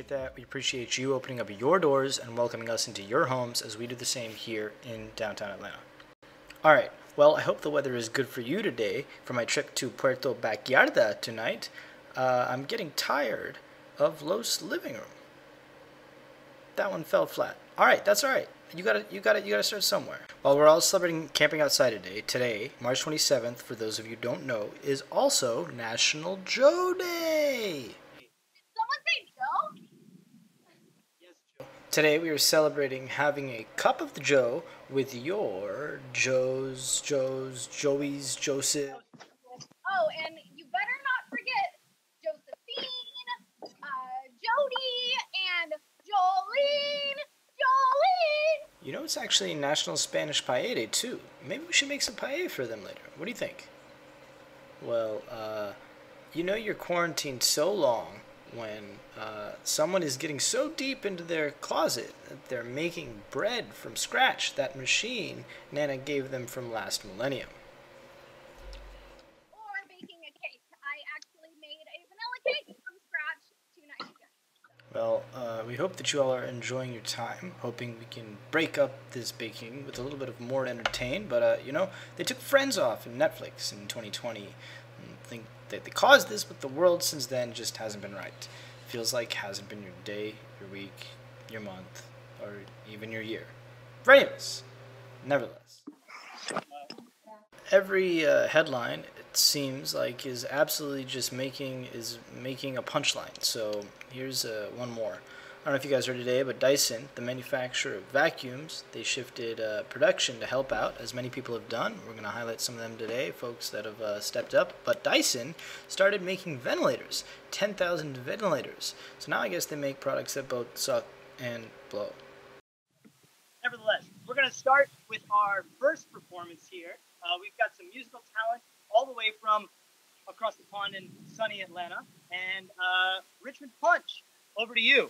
appreciate that. We appreciate you opening up your doors and welcoming us into your homes as we do the same here in downtown Atlanta. All right. Well, I hope the weather is good for you today for my trip to Puerto Vallarta tonight. I'm getting tired of Los Living Room. That one fell flat. All right, that's all right. You gotta start somewhere. Well, we're all celebrating camping outside today. Today, March 27th, for those of you who don't know, is also National Joe Day. Did someone say Joe? Yes, Joe. Today we are celebrating having a cup of the Joe with your Joey's, Joseph. Oh, and you better not forget Josephine, Jody, and Jolene. You know, it's actually National Spanish Paella Day, too. Maybe we should make some paella for them later. What do you think? Well, you know you're quarantined so long when someone is getting so deep into their closet that they're making bread from scratch, that machine Nana gave them from last millennium. Or baking a cake. I actually made a vanilla cake from scratch 2 nights ago. Well, we hope that you all are enjoying your time, hoping we can break up this baking with a little bit of more to entertain. But, you know, they took Friends off in Netflix in 2020. And I think that they caused this, but the world since then just hasn't been right. Feels like hasn't been your day, your week, your month, or even your year. For any of us, nevertheless. Every headline, it seems like, is absolutely just making a punchline. So here's one more. I don't know if you guys heard today, but Dyson, the manufacturer of vacuums, they shifted production to help out, as many people have done. We're going to highlight some of them today, folks that have stepped up. But Dyson started making ventilators, 10,000 ventilators. So now I guess they make products that both suck and blow. Nevertheless, we're going to start with our first performance here. We've got some musical talent all the way from across the pond in sunny Atlanta. And Richmond Punch, over to you.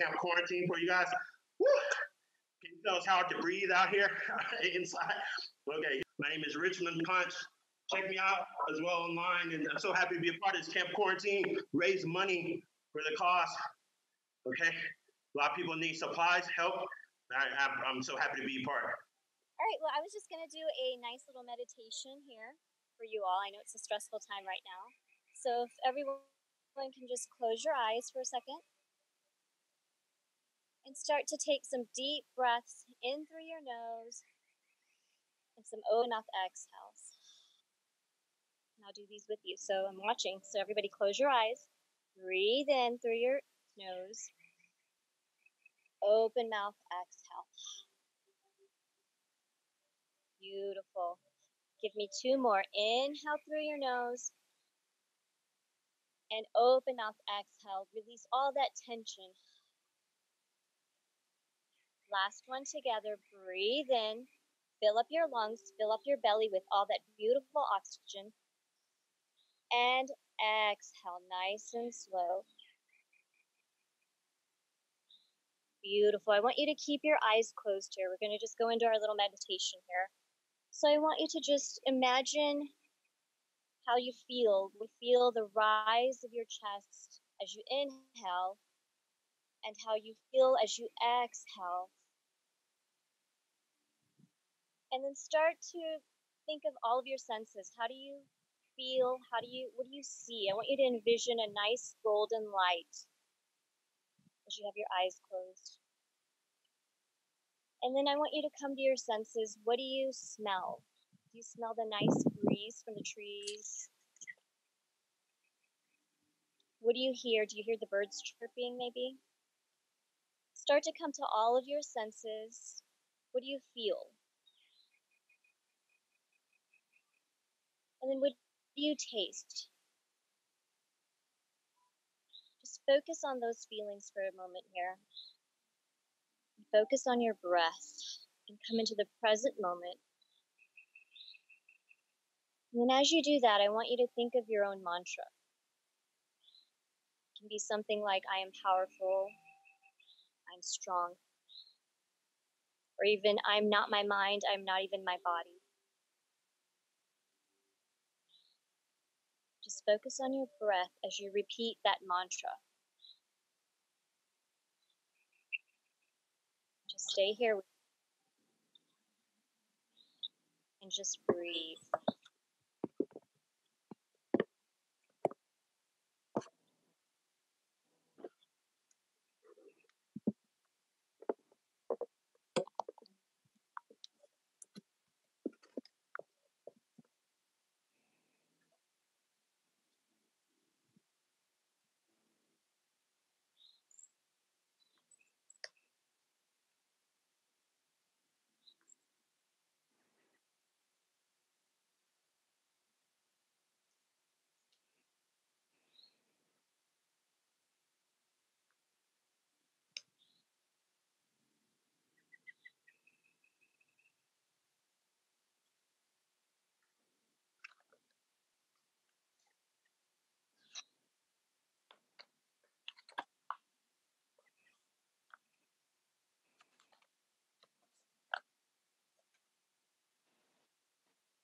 Camp quarantine for you guys. Woo! Can you tell us how to breathe out here inside? Okay, my name is Richmond Punch. Check me out as well online, and I'm so happy to be a part of this camp quarantine. Raise money for the cause. Okay, a lot of people need supplies, help. I'm so happy to be a part. All right, well, I was just gonna do a nice little meditation here for you all. I know it's a stressful time right now, so if everyone can just close your eyes for a second. And start to take some deep breaths in through your nose and some open-mouth exhales. And I'll do these with you, so I'm watching. So everybody close your eyes, breathe in through your nose, open mouth, exhale. Beautiful. Give me two more. Inhale through your nose and open mouth, exhale. Release all that tension. Last one together, breathe in, fill up your lungs, fill up your belly with all that beautiful oxygen. And exhale, nice and slow. Beautiful. I want you to keep your eyes closed here. We're going to just go into our little meditation here. So I want you to just imagine how you feel. We feel the rise of your chest as you inhale and how you feel as you exhale. And then start to think of all of your senses. How do you feel? What do you see? I want you to envision a nice golden light as you have your eyes closed. And then I want you to come to your senses. What do you smell? Do you smell the nice breeze from the trees? What do you hear? Do you hear the birds chirping maybe? Start to come to all of your senses. What do you feel? And then what do you taste? Just focus on those feelings for a moment here. Focus on your breath and come into the present moment. And then as you do that, I want you to think of your own mantra. It can be something like, I am powerful, I'm strong, or even I'm not my mind, I'm not even my body. Just focus on your breath as you repeat that mantra. Just stay here and just breathe.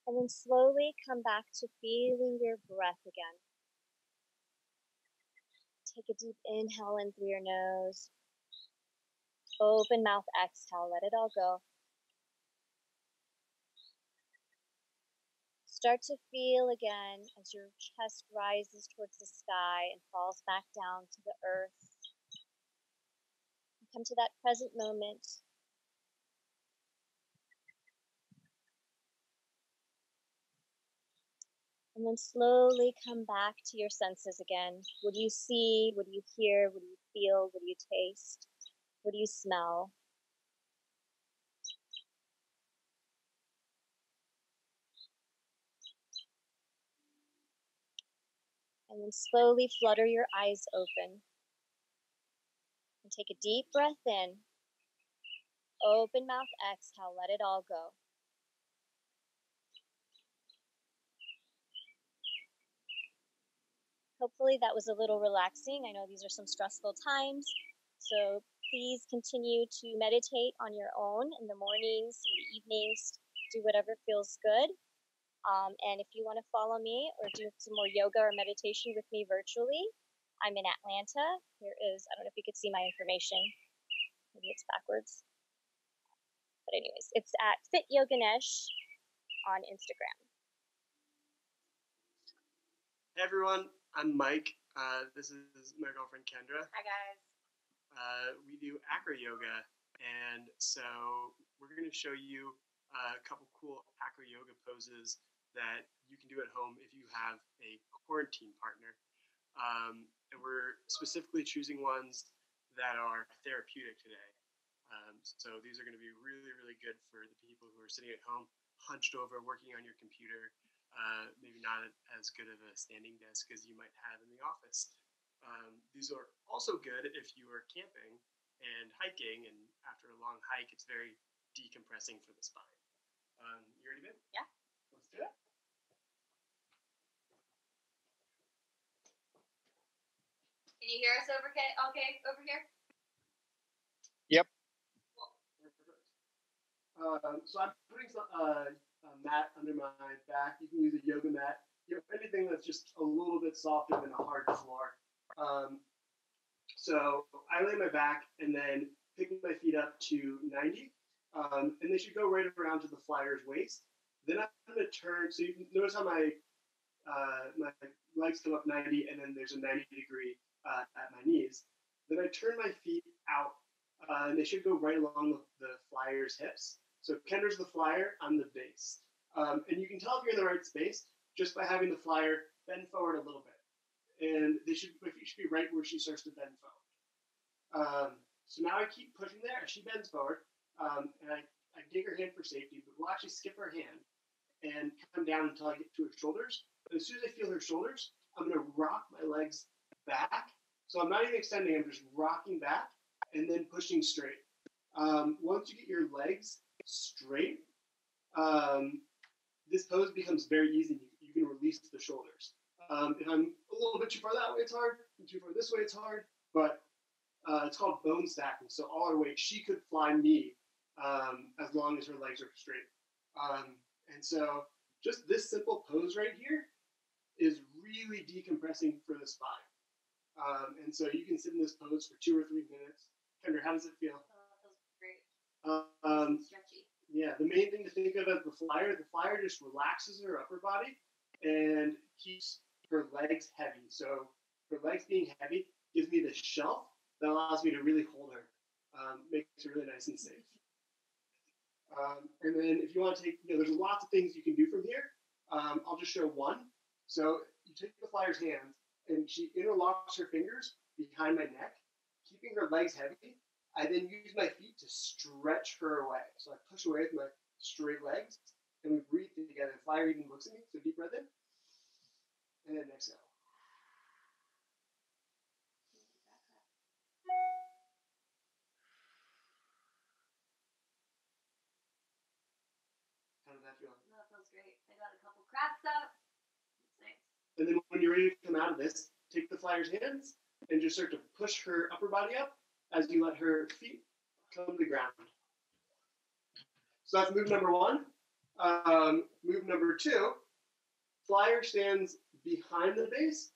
And then slowly come back to feeling your breath again. Take a deep inhale in through your nose. Open mouth, exhale, let it all go. Start to feel again as your chest rises towards the sky and falls back down to the earth. Come to that present moment. And then slowly come back to your senses again. What do you see? What do you hear? What do you feel? What do you taste? What do you smell? And then slowly flutter your eyes open. and take a deep breath in. Open mouth, exhale, let it all go. Hopefully that was a little relaxing. I know these are some stressful times, so please continue to meditate on your own in the mornings, in the evenings, do whatever feels good. And if you want to follow me or do some more yoga or meditation with me virtually, I'm in Atlanta. Here is, I don't know if you could see my information. Maybe it's backwards. But anyways, it's at FitYoganesh on Instagram. Hey everyone, I'm Mike. This is my girlfriend Kendra. Hi guys. We do acro yoga, and so we're going to show you a couple cool acro yoga poses that you can do at home if you have a quarantine partner. And we're specifically choosing ones that are therapeutic today. So these are going to be really, really good for the people who are sitting at home, hunched over, working on your computer, maybe not as good of a standing desk as you might have in the office. These are also good if you are camping and hiking, and after a long hike, it's very decompressing for the spine. You ready, babe? Yeah. Let's do it. Can you hear us okay over here? Yep. So I'm putting a mat under my back. You can use a yoga mat. You know, anything that's just a little bit softer than a hard floor. So I lay my back and then pick my feet up to 90. And they should go right around to the flyer's waist. Then I'm going to turn. So you can notice how my legs come up 90, and then there's a 90-degree at my knees. Then I turn my feet out. And they should go right along the flyer's hips. So Kendra's the flyer, I'm the base. And you can tell if you're in the right space just by having the flyer bend forward a little bit. And my feet should be right where she starts to bend forward. So now I keep pushing there. She bends forward. And I dig her hand for safety, but we'll actually skip her hand and come down until I get to her shoulders. And as soon as I feel her shoulders, I'm going to rock my legs back. So I'm not even extending. I'm just rocking back and then pushing straight. Once you get your legs straight, this pose becomes very easy. You can release the shoulders. If I'm a little bit too far that way, it's hard. Too far this way, it's hard. But it's called bone stacking. So all her weight, she could fly me as long as her legs are straight. And so just this simple pose right here is really decompressing for the spine. And so you can sit in this pose for 2 or 3 minutes. Kendra, how does it feel? Oh, that feels great. Stretchy. Yeah, the main thing to think of as the flyer just relaxes her upper body and keeps her legs heavy. So her legs being heavy gives me the shelf that allows me to really hold her. Makes her really nice and safe. And then if you want to take, there's lots of things you can do from here. I'll just show one. So you take the flyer's hands, and she interlocks her fingers behind my neck, keeping her legs heavy. I then use my feet to stretch her away. So I push away with my straight legs, and we breathe together. Flyer even looks at me, so deep breath in, and then exhale. How does that feel? No, that feels great. I got a couple cracks up. And then when you're ready to come out of this, take the flyer's hands and just start to push her upper body up as you let her feet come to the ground. So that's move number one. Move number two, flyer stands behind the base.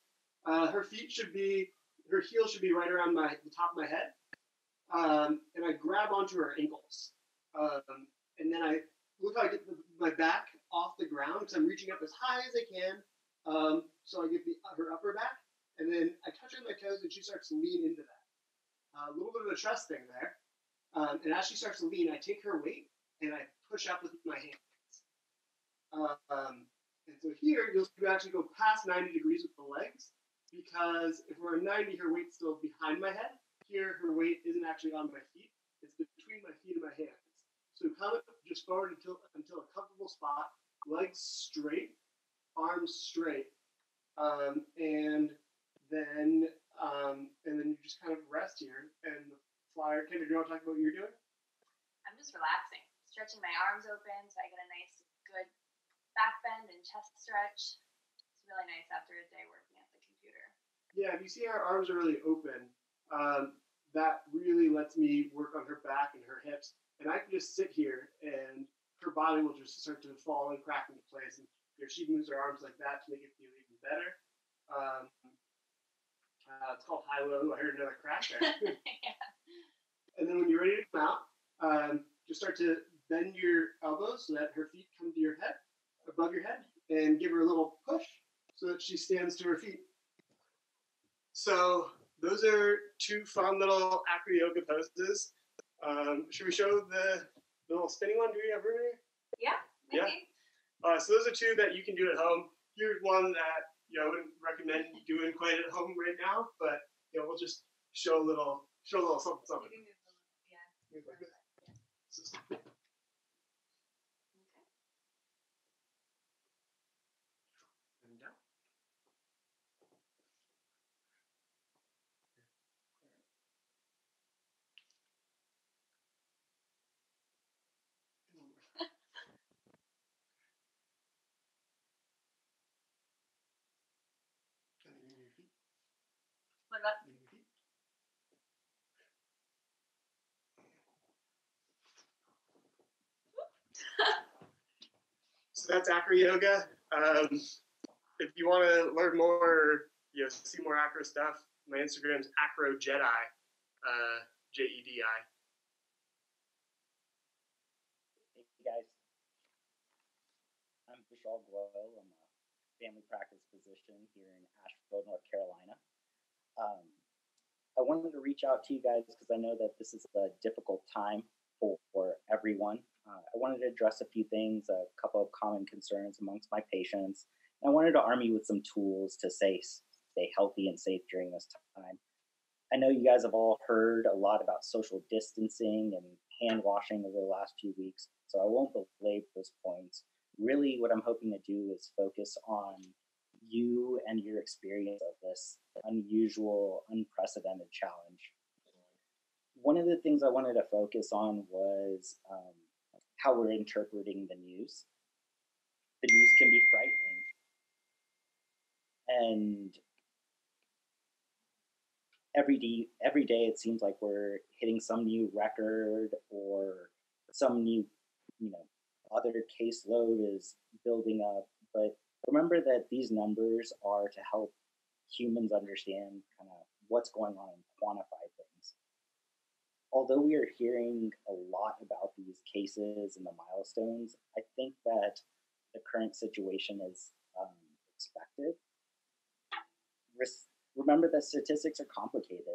Her heel should be right around the top of my head. And I grab onto her ankles. And then I look how I get my back off the ground, because I'm reaching up as high as I can. So I get her upper back, and then I touch her with my toes, and she starts to lean into that. A little bit of a trust thing there. And as she starts to lean, I take her weight, and I push up with my hands. And so here, you'll actually go past 90 degrees with the legs, because if we're at 90, her weight's still behind my head. Here, her weight isn't actually on my feet. It's between my feet and my hands. So come just forward until a comfortable spot, legs straight, arms straight, and then you just kind of rest here, and the flyer. Kendra, do you want to talk about what you're doing? I'm just relaxing, stretching my arms open so I get a nice, good back bend and chest stretch. It's really nice after a day working at the computer. Yeah, if you see our arms are really open, that really lets me work on her back and her hips. And I can just sit here and her body will just start to fall and crack into place. And if she moves her arms like that to make it feel even better. It's called high-low. I heard another crack there. Yeah. And then when you're ready to come out, just start to bend your elbows so that her feet come to your head, above your head, and give her a little push so that she stands to her feet. So those are two fun little acro yoga poses. Should we show the little spinning one? Do we have room here? Yeah. Okay. So those are two that you can do at home. Here's one that I wouldn't recommend doing quite at home right now, but we'll just show a little something, something. Yeah. Okay. And down. So that's acro yoga. If you want to learn more, see more acro stuff, my Instagram's acro jedi, JEDI. Hey guys, I'm Vishal Glow. I'm a family practice physician here in Asheville, North Carolina. I wanted to reach out to you guys because I know that this is a difficult time for everyone. I wanted to address a few things, a couple of common concerns amongst my patients. And I wanted to arm you with some tools to stay healthy and safe during this time. I know you guys have all heard a lot about social distancing and hand washing over the last few weeks, so I won't belabor those points. Really, what I'm hoping to do is focus on you and your experience of this unusual, unprecedented challenge. One of the things I wanted to focus on was how we're interpreting the news. The news can be frightening. And every day it seems like we're hitting some new record or some new, other caseload is building up. But remember that these numbers are to help humans understand kind of what's going on and quantify things. Although we are hearing a lot about these cases and the milestones, I think that the current situation is expected. Remember that statistics are complicated.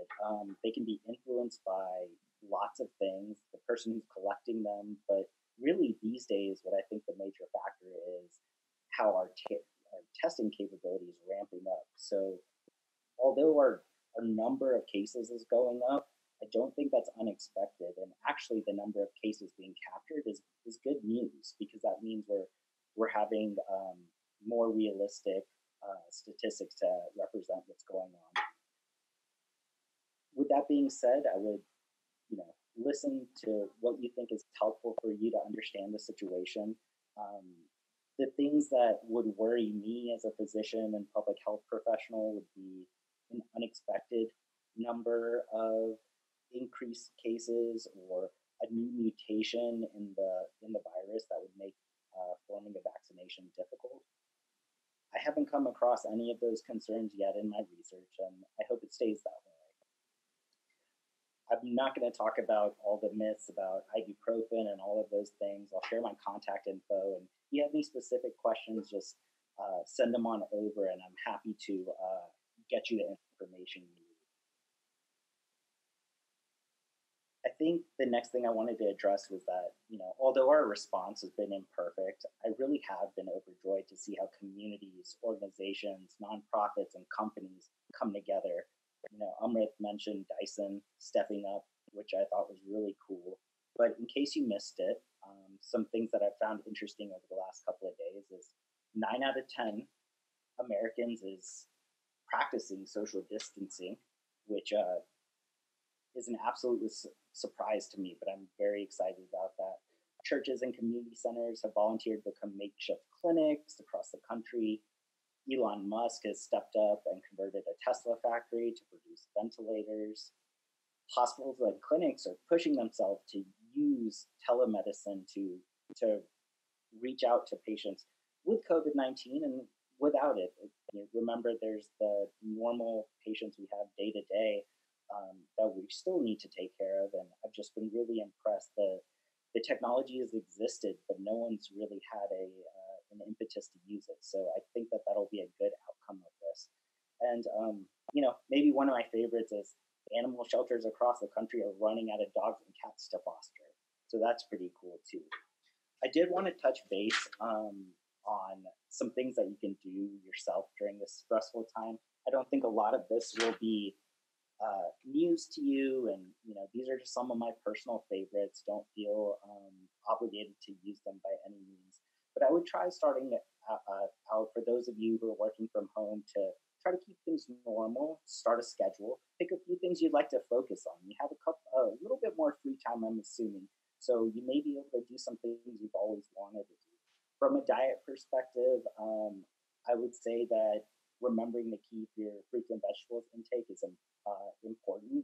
They can be influenced by lots of things, the person who's collecting them, but really these days, what I think the major factor is how our testing capability is ramping up. So although our number of cases is going up, I don't think that's unexpected. And actually the number of cases being captured is good news, because that means we're having more realistic statistics to represent what's going on. With that being said, I would, listen to what you think is helpful for you to understand the situation. The things that would worry me as a physician and public health professional would be an unexpected number of increased cases or a new mutation in the virus that would make forming a vaccination difficult. I haven't come across any of those concerns yet in my research, and I hope it stays that way. I'm not going to talk about all the myths about ibuprofen and all of those things. I'll share my contact info, and if you have any specific questions, just send them on over, and I'm happy to get you the information you need. I think the next thing I wanted to address was that, although our response has been imperfect, I really have been overjoyed to see how communities, organizations, nonprofits, and companies come together. Amrith mentioned Dyson stepping up, which I thought was really cool. But in case you missed it, some things that I found interesting over the last couple of days is 9 out of 10 Americans is practicing social distancing, which is an absolute surprise to me, but I'm very excited about that. Churches and community centers have volunteered to become makeshift clinics across the country. Elon Musk has stepped up and converted a Tesla factory to produce ventilators. Hospitals and clinics are pushing themselves to use telemedicine to reach out to patients with COVID-19 and without it. Remember, there's the normal patients we have day to day that we still need to take care of. And I've just been really impressed that the technology has existed, but no one's really had an impetus to use it. So I think that that'll be a good outcome of this. And, maybe one of my favorites is animal shelters across the country are running out of dogs and cats to foster. So that's pretty cool, too. I did want to touch base on some things that you can do yourself during this stressful time. I don't think a lot of this will be news to you. And, these are just some of my personal favorites. Don't feel obligated to use them by any means. But I would try starting out for those of you who are working from home to try to keep things normal, start a schedule, pick a few things you'd like to focus on. You have a little bit more free time, I'm assuming. So you may be able to do some things you've always wanted to do. From a diet perspective, I would say that remembering to keep your fruits and vegetables intake is important.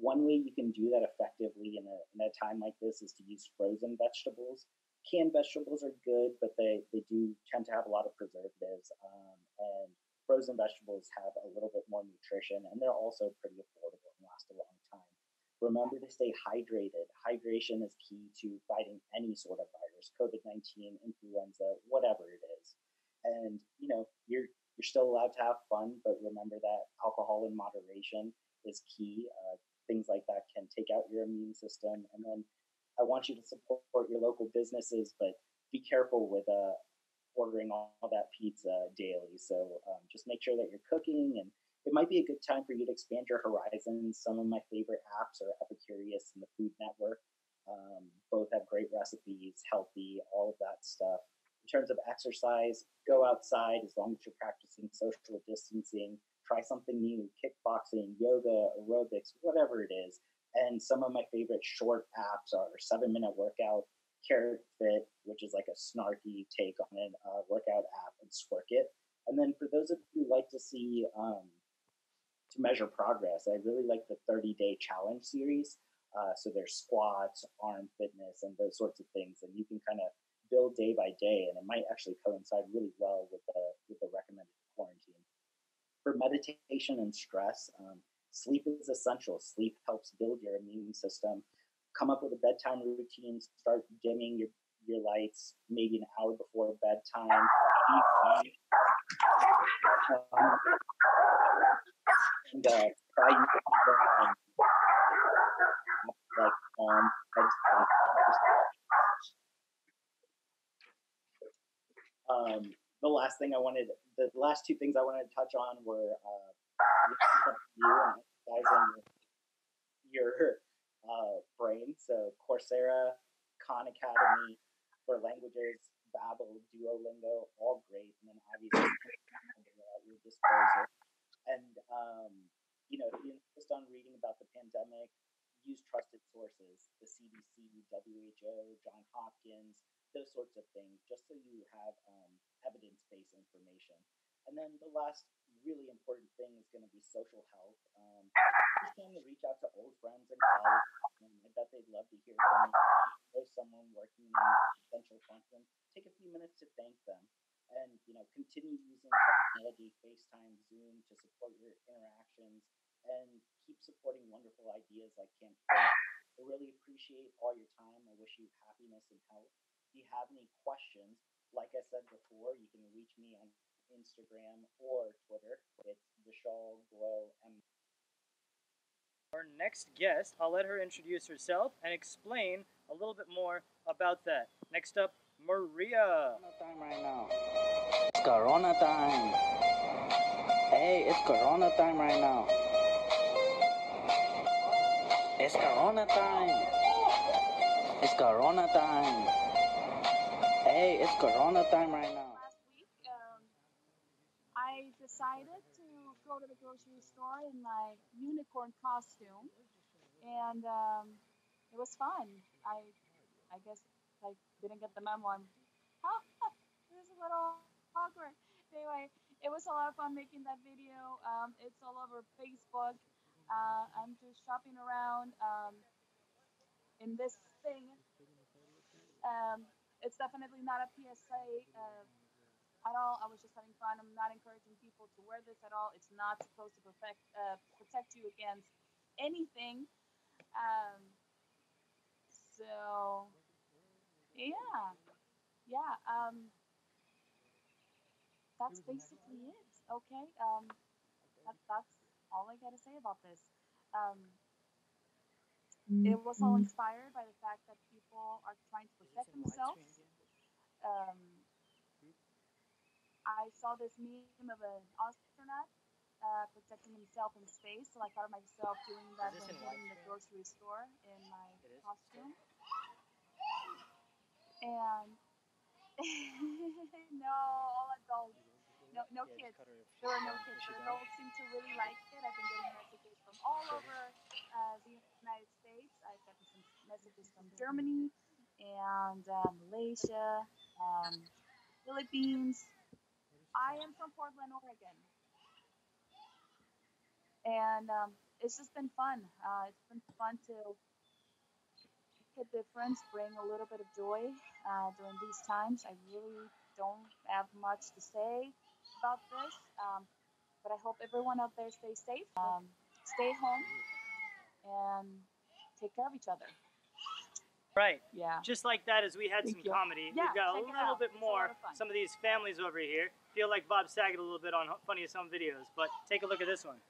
One way you can do that effectively in a time like this is to use frozen vegetables. Canned vegetables are good, but they do tend to have a lot of preservatives. And frozen vegetables have a little bit more nutrition, and they're also pretty affordable and last a long time. Remember to stay hydrated. Hydration is key to fighting any sort of virus, COVID-19, influenza, whatever it is. And, you're still allowed to have fun, but remember that alcohol in moderation is key. Things like that can take out your immune system. And then I want you to support your local businesses, but be careful with ordering all that pizza daily. So just make sure that you're cooking, and it might be a good time for you to expand your horizons. Some of my favorite apps are Epicurious and the Food Network. Both have great recipes, healthy, all of that stuff. In terms of exercise, go outside as long as you're practicing social distancing. Try something new, kickboxing, yoga, aerobics, whatever it is. And some of my favorite short apps are 7-Minute Workout, Carrot Fit, which is like a snarky take on a workout app, and Squirt It. And then for those of you who like to see, to measure progress, I really like the 30-day challenge series. So there's squats, arm fitness, and those sorts of things. And you can kind of build day by day, and it might actually coincide really well with the recommended quarantine. For meditation and stress, sleep is essential. Sleep helps build your immune system. Come up with a bedtime routine. Start dimming your lights maybe an hour before bedtime. And try using like the last two things I wanted to touch on were your brain. So Coursera, Khan Academy for languages, Babbel, Duolingo, all great. And then obviously at your disposal. And if you insist on reading about the pandemic, use trusted sources, the CDC, WHO, John Hopkins, those sorts of things, just so you have evidence-based information. And then the last really important thing is going to be social health. Just trying to reach out to old friends and colleagues. I bet they'd love to hear from you. There's someone working in essential function. Take a few minutes to thank them. And, continue using technology, FaceTime, Zoom, to support your interactions, and keep supporting wonderful ideas like Camp Fire. I really appreciate all your time. I wish you happiness and health. If you have any questions, like I said before, you can reach me on Instagram or Twitter. It's Vishal Glow. Our next guest, I'll let her introduce herself and explain a little bit more about that. Next up, Maria. Corona time right now. It's Corona time. Hey, it's Corona time right now. It's Corona time. It's Corona time. Hey, it's Corona time right now. Last week, I decided to go to the grocery store in my unicorn costume and it was fun. I guess I didn't get the memo on. It was a little awkward. Anyway, it was a lot of fun making that video. It's all over Facebook. I'm just shopping around in this thing. It's definitely not a PSA at all. I was just having fun. I'm not encouraging people to wear this at all. It's not supposed to protect you against anything. So, yeah. That's basically it. Okay. That's all I gotta say about this. It was all inspired by the fact that people are trying to protect themselves. I saw this meme of an astronaut protecting himself in space, so I thought of myself doing that when in the grocery store in my costume. And no, all adults. No kids. There were no kids. The adults seem to really like it. I've been getting messages from all over the United States. I've gotten some messages from Germany and Malaysia, Philippines. I am from Portland, Oregon. And it's just been fun. It's been fun to make a difference, bring a little bit of joy during these times. I really don't have much to say about this, but I hope everyone out there stays safe, stay home, and take care of each other. Right. Yeah. Just like that, as we had some comedy, we've got a little bit more. Some of these families over here feel like Bob Saget a little bit on Funniest Home Videos, but take a look at this one.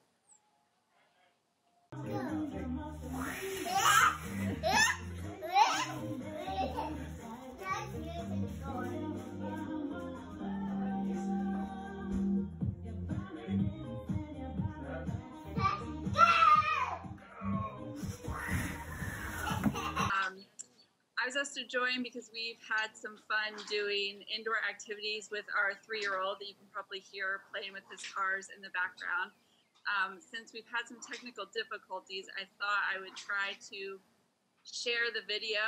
I was asked to join because we've had some fun doing indoor activities with our 3-year-old that you can probably hear playing with his cars in the background. Since we've had some technical difficulties, I thought I would try to share the video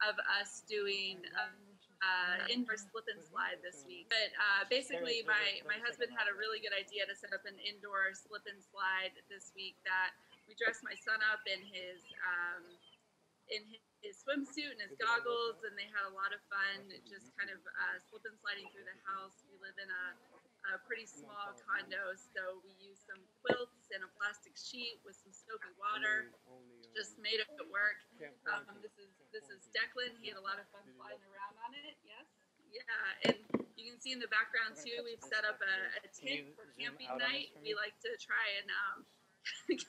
of us doing indoor slip and slide this week. But basically, my husband had a really good idea to set up an indoor slip and slide this week that we dressed my son up in his swimsuit and his goggles, and they had a lot of fun just kind of slip and sliding through the house. We live in a pretty small condo, so we used some quilts and a plastic sheet with some soapy water. Just made it work. This is Declan. He had a lot of fun flying around on it. Yes. Yeah, and you can see in the background too, we've set up a tent for camping night. We like to try and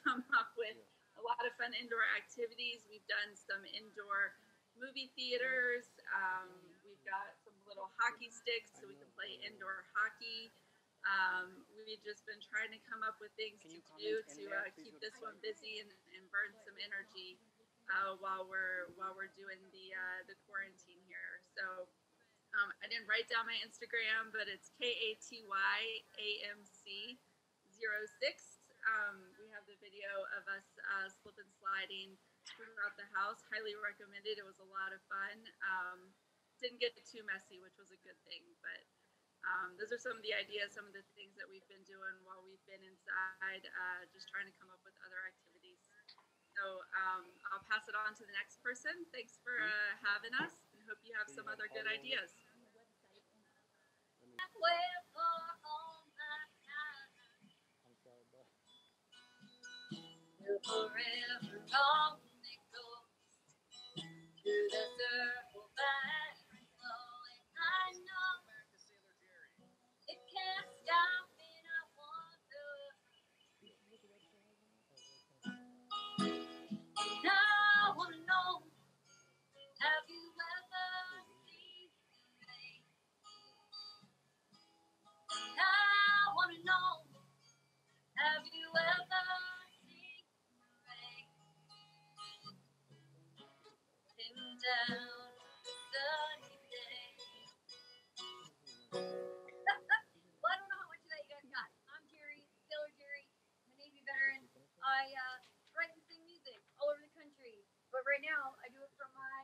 come up with a lot of fun indoor activities. We've done some indoor movie theaters. We've got some little hockey sticks so we can play indoor hockey. We've just been trying to come up with things to do to keep this one busy and burn some energy while we're doing the quarantine here. So I didn't write down my Instagram, but it's KATYAMC06. We have the video of us slip and sliding throughout the house. Highly recommended. It was a lot of fun. Didn't get too messy, which was a good thing. But those are some of the ideas, some of the things that we've been doing while we've been inside, just trying to come up with other activities. So I'll pass it on to the next person. Thanks for having us, and hope you have some other good ideas. Forever on it goes to the circle back and flowing. I know it can't stop and I wonder. Now I know. Have you ever seen the rain? Now I wanna know. Have you ever? Down sunny day. Well, I don't know how much of that you guys got. I'm Jerry Taylor. My Navy veteran. I write and sing music. right now, I do it from my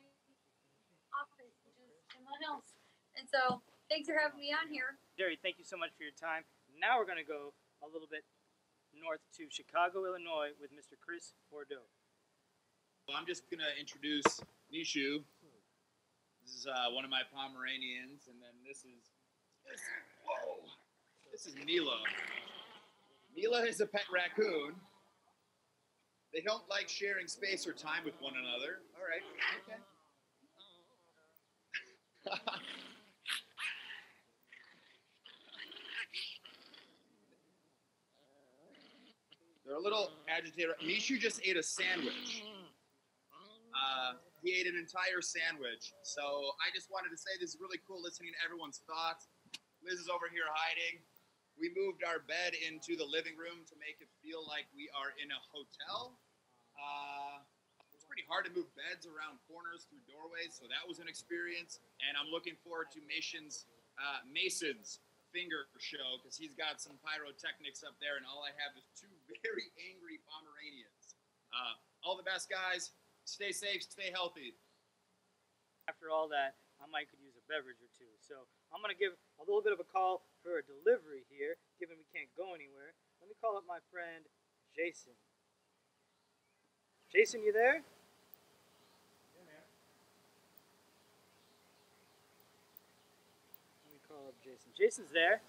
office, which is in my house. And so, thanks for having me on here. Jerry, thank you so much for your time. Now we're going to go a little bit north to Chicago, Illinois with Mr. Chris Bordeaux. Well, I'm just going to introduce Nishu. This is one of my Pomeranians, and then this is Mila. Mila is a pet raccoon. They don't like sharing space or time with one another. All right, okay. They're a little agitated. Nishu just ate a sandwich. He ate an entire sandwich. So I just wanted to say this is really cool listening to everyone's thoughts. Liz is over here hiding. We moved our bed into the living room to make it feel like we are in a hotel. It's pretty hard to move beds around corners through doorways, so that was an experience. And I'm looking forward to Mason's finger show, because he's got some pyrotechnics up there, and all I have is two very angry Pomeranians. All the best, guys. Stay safe, stay healthy. After all that, I might could use a beverage or two. So I'm going to give a little bit of a call for a delivery here, given we can't go anywhere. Let me call up my friend, Jason. Jason, you there? Yeah, man. Let me call up Jason. Jason's there.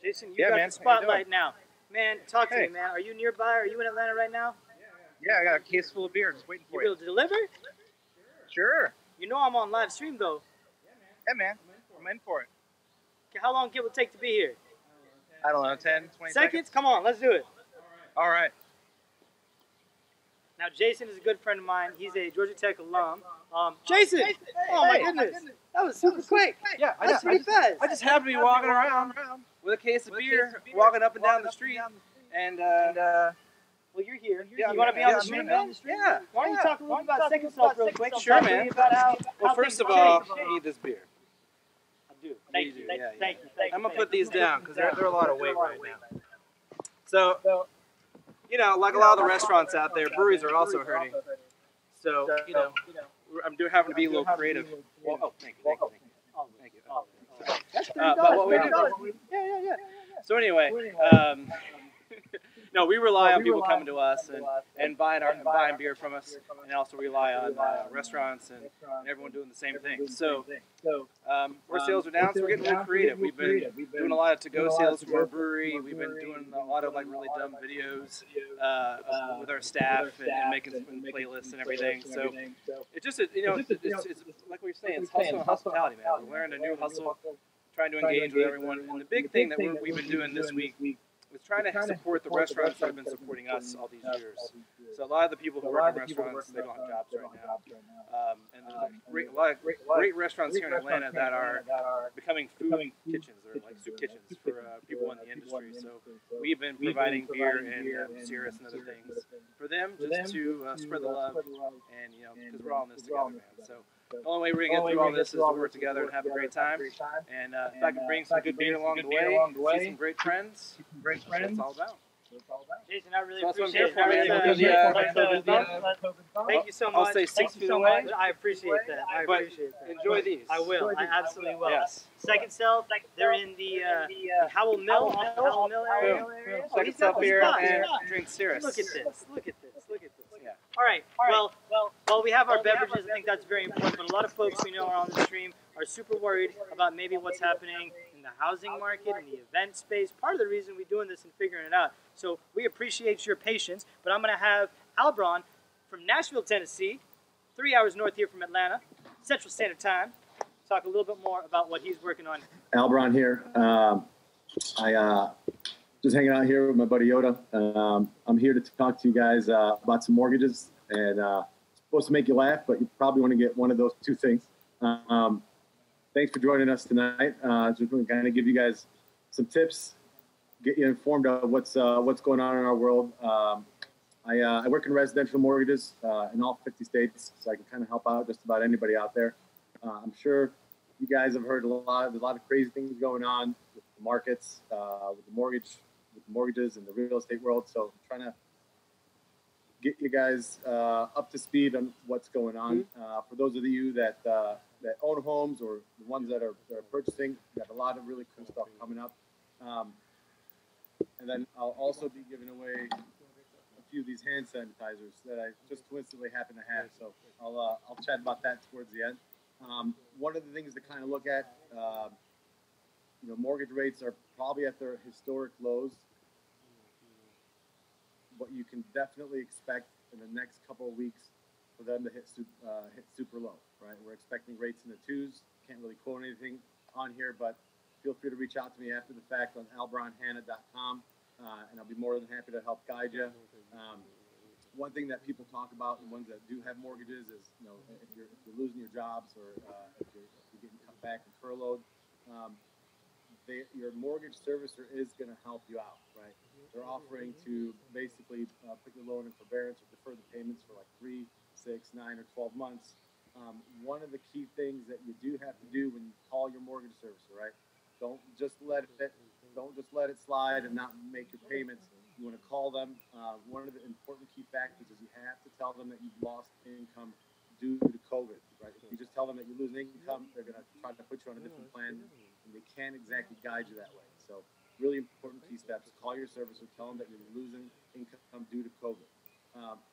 Jason, you got the spotlight now. Man, talk to me, man. Are you nearby? Are you in Atlanta right now? Yeah, I got a case full of beer. Just waiting for you. You able to deliver? Sure. You know I'm on live stream, though. Yeah, man. I'm in for it. Okay, how long it will take to be here? I don't know, 10, 20 seconds? Come on, let's do it. All right. Now, Jason is a good friend of mine. He's a Georgia Tech alum. Jason! Hey, oh, my goodness. That was super quick. Yeah, that's pretty fast. I just happened to be walking around with a case of beer, walking up and down the street, and... Well, you're here. Yeah, you want to be on the stream, man? Yeah. Why don't you talk a little about Second Self real quick? Sure, man. Well, first of all, I need this beer. I do. Thank you. Thank you. I'm going to put these down because they're a lot of weight right now. So, you know, like a lot of the restaurants out there, breweries are also hurting. So, you know, I'm having to be a little creative. Oh, thank you. That's $3. Yeah. So anyway, no, we rely on people coming to us and buying beer from us, and also rely on restaurants and everyone doing the same thing. So our sales are down, so we're getting more creative. We've been doing a lot of to-go sales from our brewery. We've been doing a lot of like really dumb videos with our staff and making some playlists and everything. So it's just, you know, it's like we were saying, it's hustle and hospitality, man. We're learning a new hustle, trying to engage with everyone. And the big thing that we've been doing this week was trying to support the restaurants that have been supporting us all these years. So a lot of the people who work in restaurants, they don't have jobs right now. And there's a lot of great restaurants here in Atlanta that are becoming food kitchens or like soup kitchens for people in the industry. So we've been providing beer and syrups and other things for them, just to spread the love, and, you know, because we're all in this together, man. So the only way we're going to get through all this is to work together and have a great time. And if I can bring some good beer along the way, see some great friends, that's all about. Jason, I really appreciate it. Thank you so much. I'll say 6 feet away. I appreciate that. Enjoy these. I will. I absolutely will. Yes. Second Self, they're in the Howell Mill area. Second Self beer and drink serious. Look at this. Yeah. All right. Well, we have our beverages. I think that's very important. But a lot of folks we know are on the stream are super worried about maybe what's happening in the housing market, in the event space. Part of the reason we're doing this and figuring it out. So we appreciate your patience. But I'm going to have Al Brun from Nashville, Tennessee, 3 hours north here from Atlanta, Central Standard Time, talk a little bit more about what he's working on. Al Brun here. I just hanging out here with my buddy Yoda. I'm here to talk to you guys about some mortgages, and it's supposed to make you laugh, but you probably want to get one of those two things. Thanks for joining us tonight. Just going to kind of give you guys some tips, get you informed of what's going on in our world. I work in residential mortgages in all 50 states, so I can kind of help out just about anybody out there. I'm sure you guys have heard a lot of crazy things going on with the markets, with the mortgages and the real estate world. So I'm trying to get you guys up to speed on what's going on. For those of you that that own homes or the ones that are purchasing, we have a lot of really cool stuff coming up. And then I'll also be giving away a few of these hand sanitizers that I just coincidentally happen to have. So I'll chat about that towards the end. One of the things to kind of look at, you know, mortgage rates are probably at their historic lows. But you can definitely expect in the next couple of weeks for them to hit super low, right? We're expecting rates in the 2s. Can't really quote anything on here, but feel free to reach out to me after the fact on albrunhanna.com, and I'll be more than happy to help guide you. One thing that people talk about, and ones that do have mortgages, is, you know, if you're losing your jobs or if you're getting cut back and furloughed, your mortgage servicer is going to help you out, right? They're offering to basically put your loan in forbearance or defer the payments for like 3, 6, 9, or 12 months. One of the key things that you do have to do when you call your mortgage servicer, right? Don't just let it slide and not make your payments. You want to call them. One of the important key factors is you have to tell them that you've lost income due to COVID, right? If you just tell them that you're losing income, they're going to try to put you on a different plan, and they can't exactly guide you that way. So really important key steps. Call your servicer. Tell them that you're losing income due to COVID.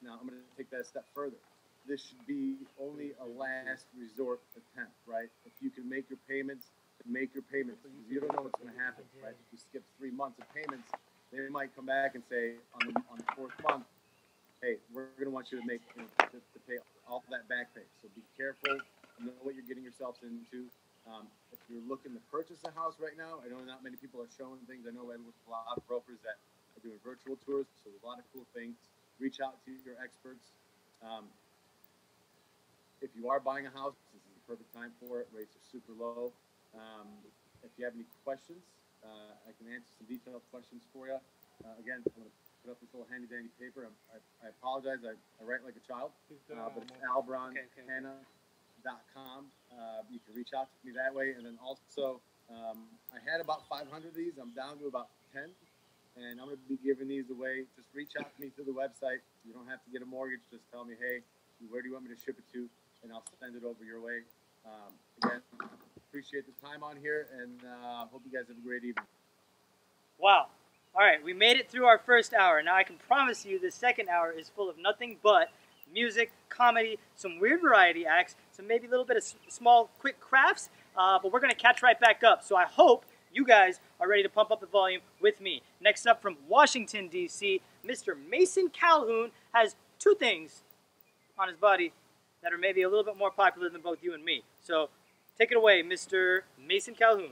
Now, I'm going to take that a step further. This should be only a last resort attempt, right? If you can make your payments, make your payments. You don't know what's going to happen, right? If you skip 3 months of payments, they might come back and say on the 4th month, hey, we're going to want you to make, you know, to pay all that back pay. So be careful. Know what you're getting yourselves into. If you're looking to purchase a house right now, I know not many people are showing things. I know a lot of brokers that are doing virtual tours, so there's a lot of cool things. Reach out to your experts. If you are buying a house, this is the perfect time for it. Rates are super low. If you have any questions, I can answer some detailed questions for you. Again, I'm going to put up this little handy-dandy paper. I apologize. I write like a child, but it's albrunhanna.com. You can reach out to me that way. And then also, I had about 500 of these. I'm down to about 10, and I'm going to be giving these away. Just reach out to me through the website. You don't have to get a mortgage. Just tell me, hey, where do you want me to ship it to, and I'll send it over your way. Again, appreciate the time on here, and hope you guys have a great evening. Wow. All right, we made it through our first hour. Now, I can promise you the second hour is full of nothing but music, comedy, some weird variety acts, some maybe a little bit of small, quick crafts, but we're going to catch right back up. So I hope you guys are ready to pump up the volume with me. Next up from Washington, D.C., Mr. Mason Calhoun has 2 things on his body that are maybe a little bit more popular than both you and me. So take it away, Mr. Mason Calhoun.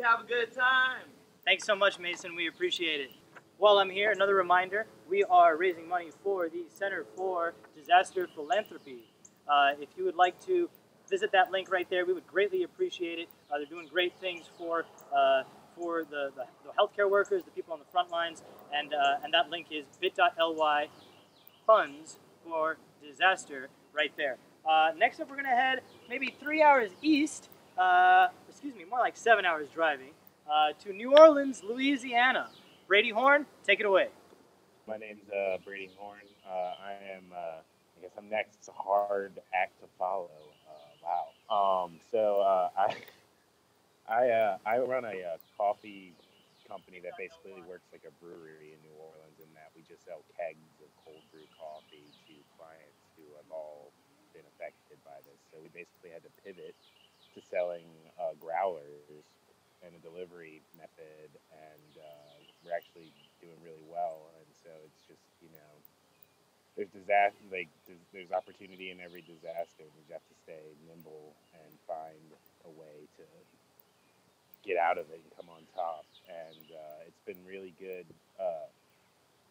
Have a good time. Thanks so much, Mason. We appreciate it. While I'm here, another reminder, we are raising money for the Center for Disaster Philanthropy. If you would like to visit that link right there, we would greatly appreciate it. They're doing great things for the healthcare workers, the people on the front lines, and that link is bit.ly/funds-for-disaster right there. Next up, we're going to head maybe 3 hours east. Excuse me, more like 7 hours driving, to New Orleans, Louisiana. Brady Horn, take it away. My name's Brady Horn. I guess I'm next hard act to follow. Wow. So I run a coffee company that basically works like a brewery in New Orleans, in that we just sell kegs of cold brew coffee to clients who have all been affected by this. So we basically had to pivot to selling growlers and a delivery method, and we're actually doing really well. And so it's just, you know, there's disaster, like there's opportunity in every disaster. We just have to stay nimble and find a way to get out of it and come on top. And it's been really good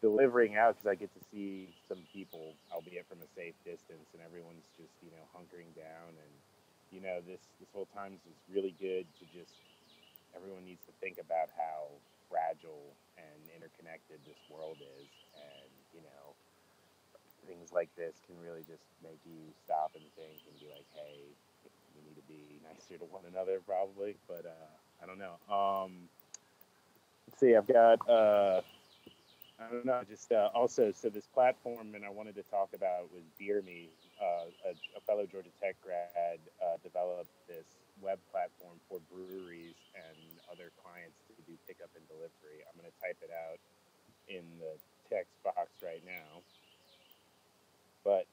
delivering out, because I get to see some people, albeit from a safe distance, and everyone's just, you know, hunkering down. And you know, this whole time is really good to just, everyone needs to think about how fragile and interconnected this world is. And, you know, things like this can really just make you stop and think and be like, hey, we need to be nicer to one another probably. But I don't know. Let's see, I've got, I don't know, just also, so this platform, and I wanted to talk about, was Beer Me. A fellow Georgia Tech grad developed this web platform for breweries and other clients to do pickup and delivery. I'm going to type it out in the text box right now. But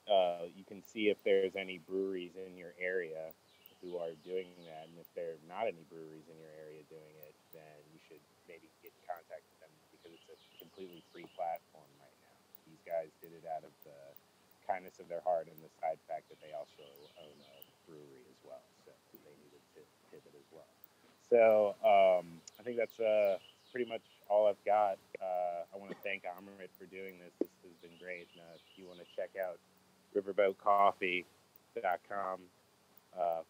you can see if there's any breweries in your area who are doing that. And if there are not any breweries in your area doing it, then you should maybe get in contact with them, because it's a completely free platform right now. These guys did it out of the kindness of their heart, and the side fact that they also own a brewery as well, so they needed to pivot as well. So I think that's pretty much all I've got. I want to thank Amrith for doing this. This has been great. And if you want to check out riverboatcoffee.com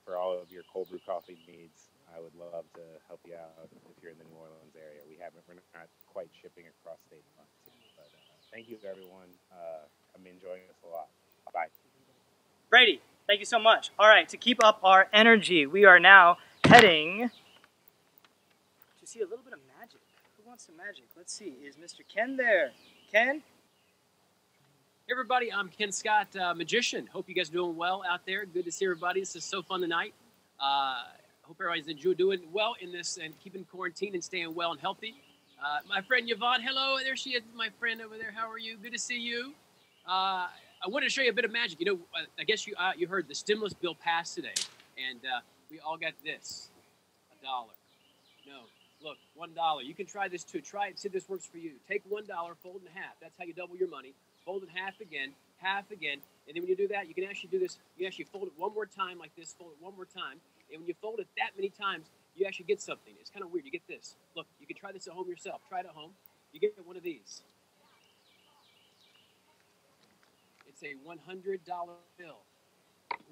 for all of your cold brew coffee needs, I would love to help you out if you're in the New Orleans area. We're not quite shipping across state lines yet, but thank you, everyone. I'm enjoying this a lot. Bye-bye. Brady, thank you so much. All right, to keep up our energy, we are now heading to see a little bit of magic. Who wants some magic? Let's see. Is Mr. Ken there? Ken? Hey, everybody. I'm Ken Scott, magician. Hope you guys are doing well out there. Good to see everybody. This is so fun tonight. Hope everybody's enjoying doing well in this and keeping quarantine and staying well and healthy. My friend Yvonne, hello. There she is, my friend over there. How are you? Good to see you. I wanted to show you a bit of magic. You know, I guess you heard the stimulus bill passed today, and we all got this. $1. No, look, $1. You can try this too. Try it. See if this works for you. Take $1, fold in half. That's how you double your money. Fold in half again, and then when you do that, you can actually do this. You actually fold it one more time like this. Fold it one more time, and when you fold it that many times, you actually get something. It's kind of weird. You get this. Look, you can try this at home yourself. Try it at home. You get one of these. It's a $100 bill.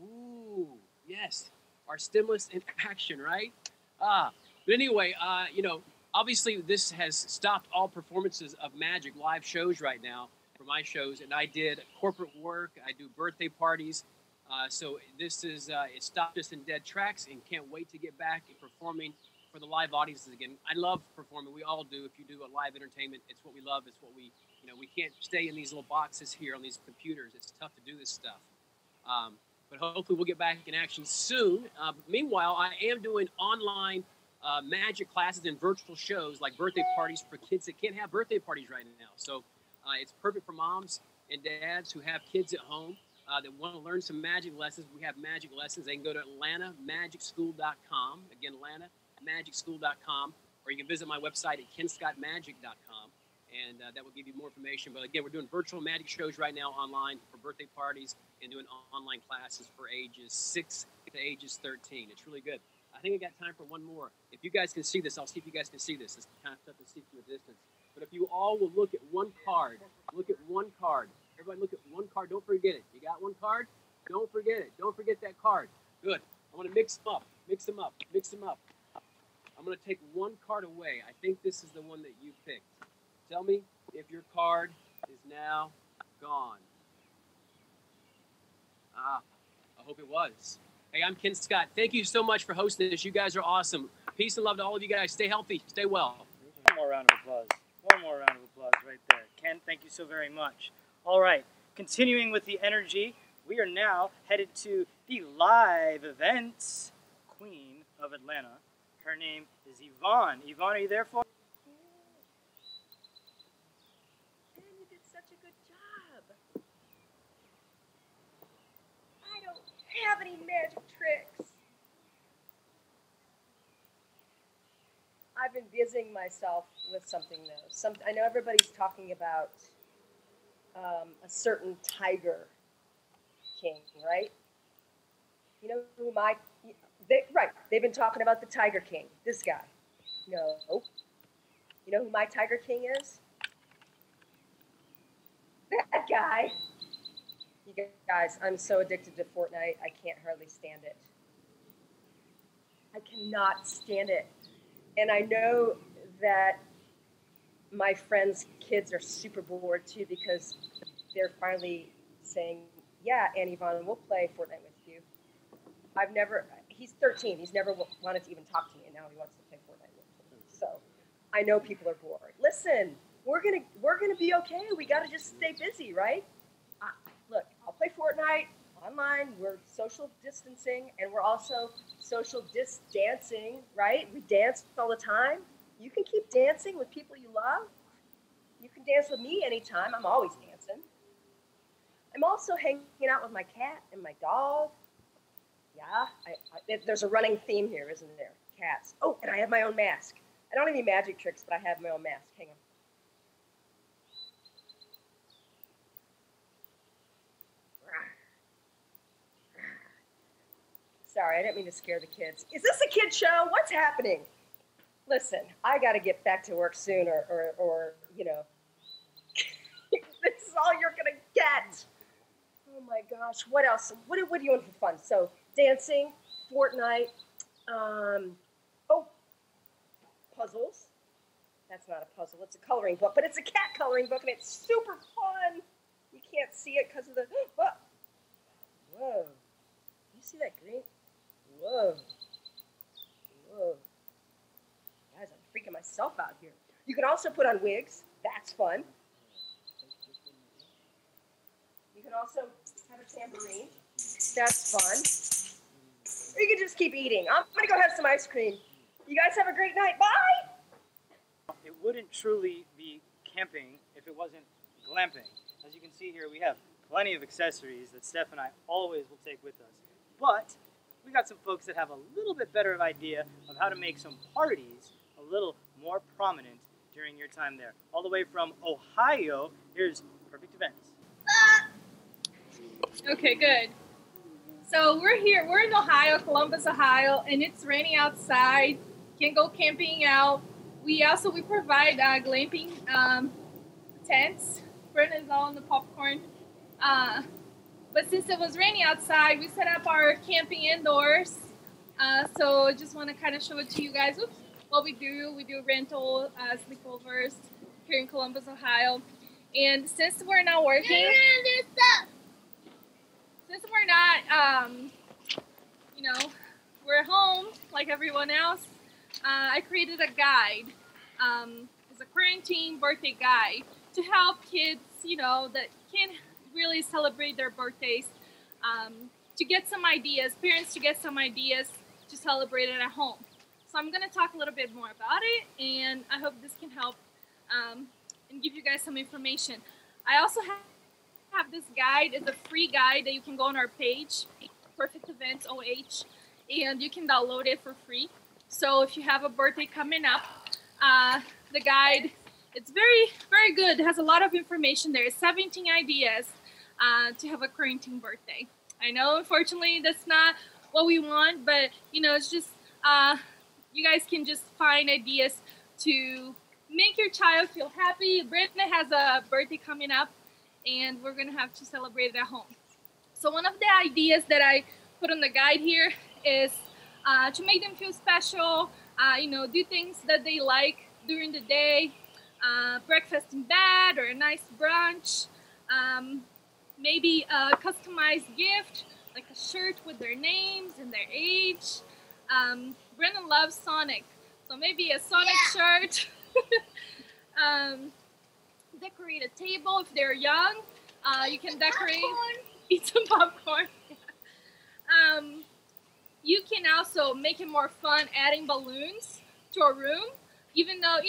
Ooh, yes. Our stimulus in action, right? But anyway, you know, obviously this has stopped all performances of magic live shows right now for my shows. And I did corporate work. I do birthday parties. So this is, it stopped us in dead tracks and can't wait to get back and performing for the live audiences again. I love performing. We all do. If you do a live entertainment, it's what we love. It's what we, you know, we can't stay in these little boxes here on these computers. It's tough to do this stuff. But hopefully we'll get back in action soon. Meanwhile, I am doing online magic classes and virtual shows like birthday parties for kids that can't have birthday parties right now. So it's perfect for moms and dads who have kids at home that want to learn some magic lessons. We have magic lessons. They can go to AtlantaMagicSchool.com. Again, AtlantaMagicSchool.com. Or you can visit my website at KenScottMagic.com. And that will give you more information. But again, we're doing virtual magic shows right now online for birthday parties and doing online classes for ages 6 to ages 13. It's really good. I think I got time for one more. If you guys can see this, I'll see if you guys can see this. It's kind of tough to see from a distance. But if you all will look at one card, look at one card. Everybody look at one card. Don't forget it. You got one card? Don't forget it. Don't forget that card. Good. I'm going to mix them up. Mix them up. Mix them up. I'm going to take one card away. I think this is the one that you picked. Tell me if your card is now gone. Ah, I hope it was. Hey, I'm Ken Scott. Thank you so much for hosting this. You guys are awesome. Peace and love to all of you guys. Stay healthy. Stay well. One more round of applause. One more round of applause right there. Ken, thank you so very much. All right, continuing with the energy, we are now headed to the live events queen of Atlanta. Her name is Yvonne. Yvonne, are you there for us? Have any magic tricks? I've been busying myself with something though. I know everybody's talking about a certain tiger king, right? You know who my right? They've been talking about the tiger king. This guy. No. You know who my tiger king is? That guy. You guys, I'm so addicted to Fortnite, I can't hardly stand it. I cannot stand it. And I know that my friends' kids are super bored too because they're finally saying, yeah, Annie Vaughn, we'll play Fortnite with you. I've never, he's 13, he's never wanted to even talk to me, and now he wants to play Fortnite with me. So I know people are bored. Listen, we're gonna be okay. We gotta just stay busy, right? Look, I'll play Fortnite online. We're social distancing, and we're also social dancing, right? We dance all the time. You can keep dancing with people you love. You can dance with me anytime. I'm always dancing. I'm also hanging out with my cat and my dog. Yeah, there's a running theme here, isn't there? Cats. Oh, and I have my own mask. I don't have any magic tricks, but I have my own mask. Hang on. Sorry, I didn't mean to scare the kids. Is this a kid show? What's happening? Listen, I got to get back to work soon or you know, this is all you're going to get. Oh, my gosh. What else? What do you want for fun? So dancing, Fortnite, puzzles. That's not a puzzle. It's a coloring book, but it's a cat coloring book, and it's super fun. You can't see it because of the book. Whoa. You see that green? Whoa. Whoa. Guys, I'm freaking myself out here. You can also put on wigs. That's fun. You can also have a tambourine. That's fun. Or you can just keep eating. I'm going to go have some ice cream. You guys have a great night. Bye! It wouldn't truly be camping if it wasn't glamping. As you can see here, we have plenty of accessories that Steph and I always will take with us. But we got some folks that have a little bit better of idea of how to make some parties a a little more prominent during your time there. All the way from Ohio, here's Perfect Events. Okay, good. So we're here. We're in Ohio, Columbus, Ohio, and it's raining outside. Can go camping out. We provide glamping tents. Brenda's all in the popcorn. But since it was raining outside, we set up our camping indoors. So just want to kind of show it to you guys. Oops. What we do. We do rental sleepovers here in Columbus, Ohio. And since we're not working, since we're not, we're home like everyone else, I created a guide. It's a quarantine birthday guide to help kids, that can't really celebrate their birthdays, to get some ideas, parents to get some ideas to celebrate it at home. So I'm going to talk a little bit more about it, and I hope this can help and give you guys some information. I also have this guide. It's a free guide that you can go on our page, Perfect Events OH, and you can download it for free. So if you have a birthday coming up, the guide, it's very, very good. It has a lot of information there. 17 ideas to have a quarantine birthday. I know, unfortunately, that's not what we want, but, it's just, you guys can just find ideas to make your child feel happy. Brittany has a birthday coming up, and we're going to have to celebrate it at home. So one of the ideas that I put on the guide here is to make them feel special, do things that they like during the day, breakfast in bed or a nice brunch, maybe a customized gift, like a shirt with their names and their age. Brendan loves Sonic, so maybe a Sonic shirt. Decorate a table if they're young. You can decorate, eat some popcorn. You can also make it more fun, adding balloons to a room. Even though,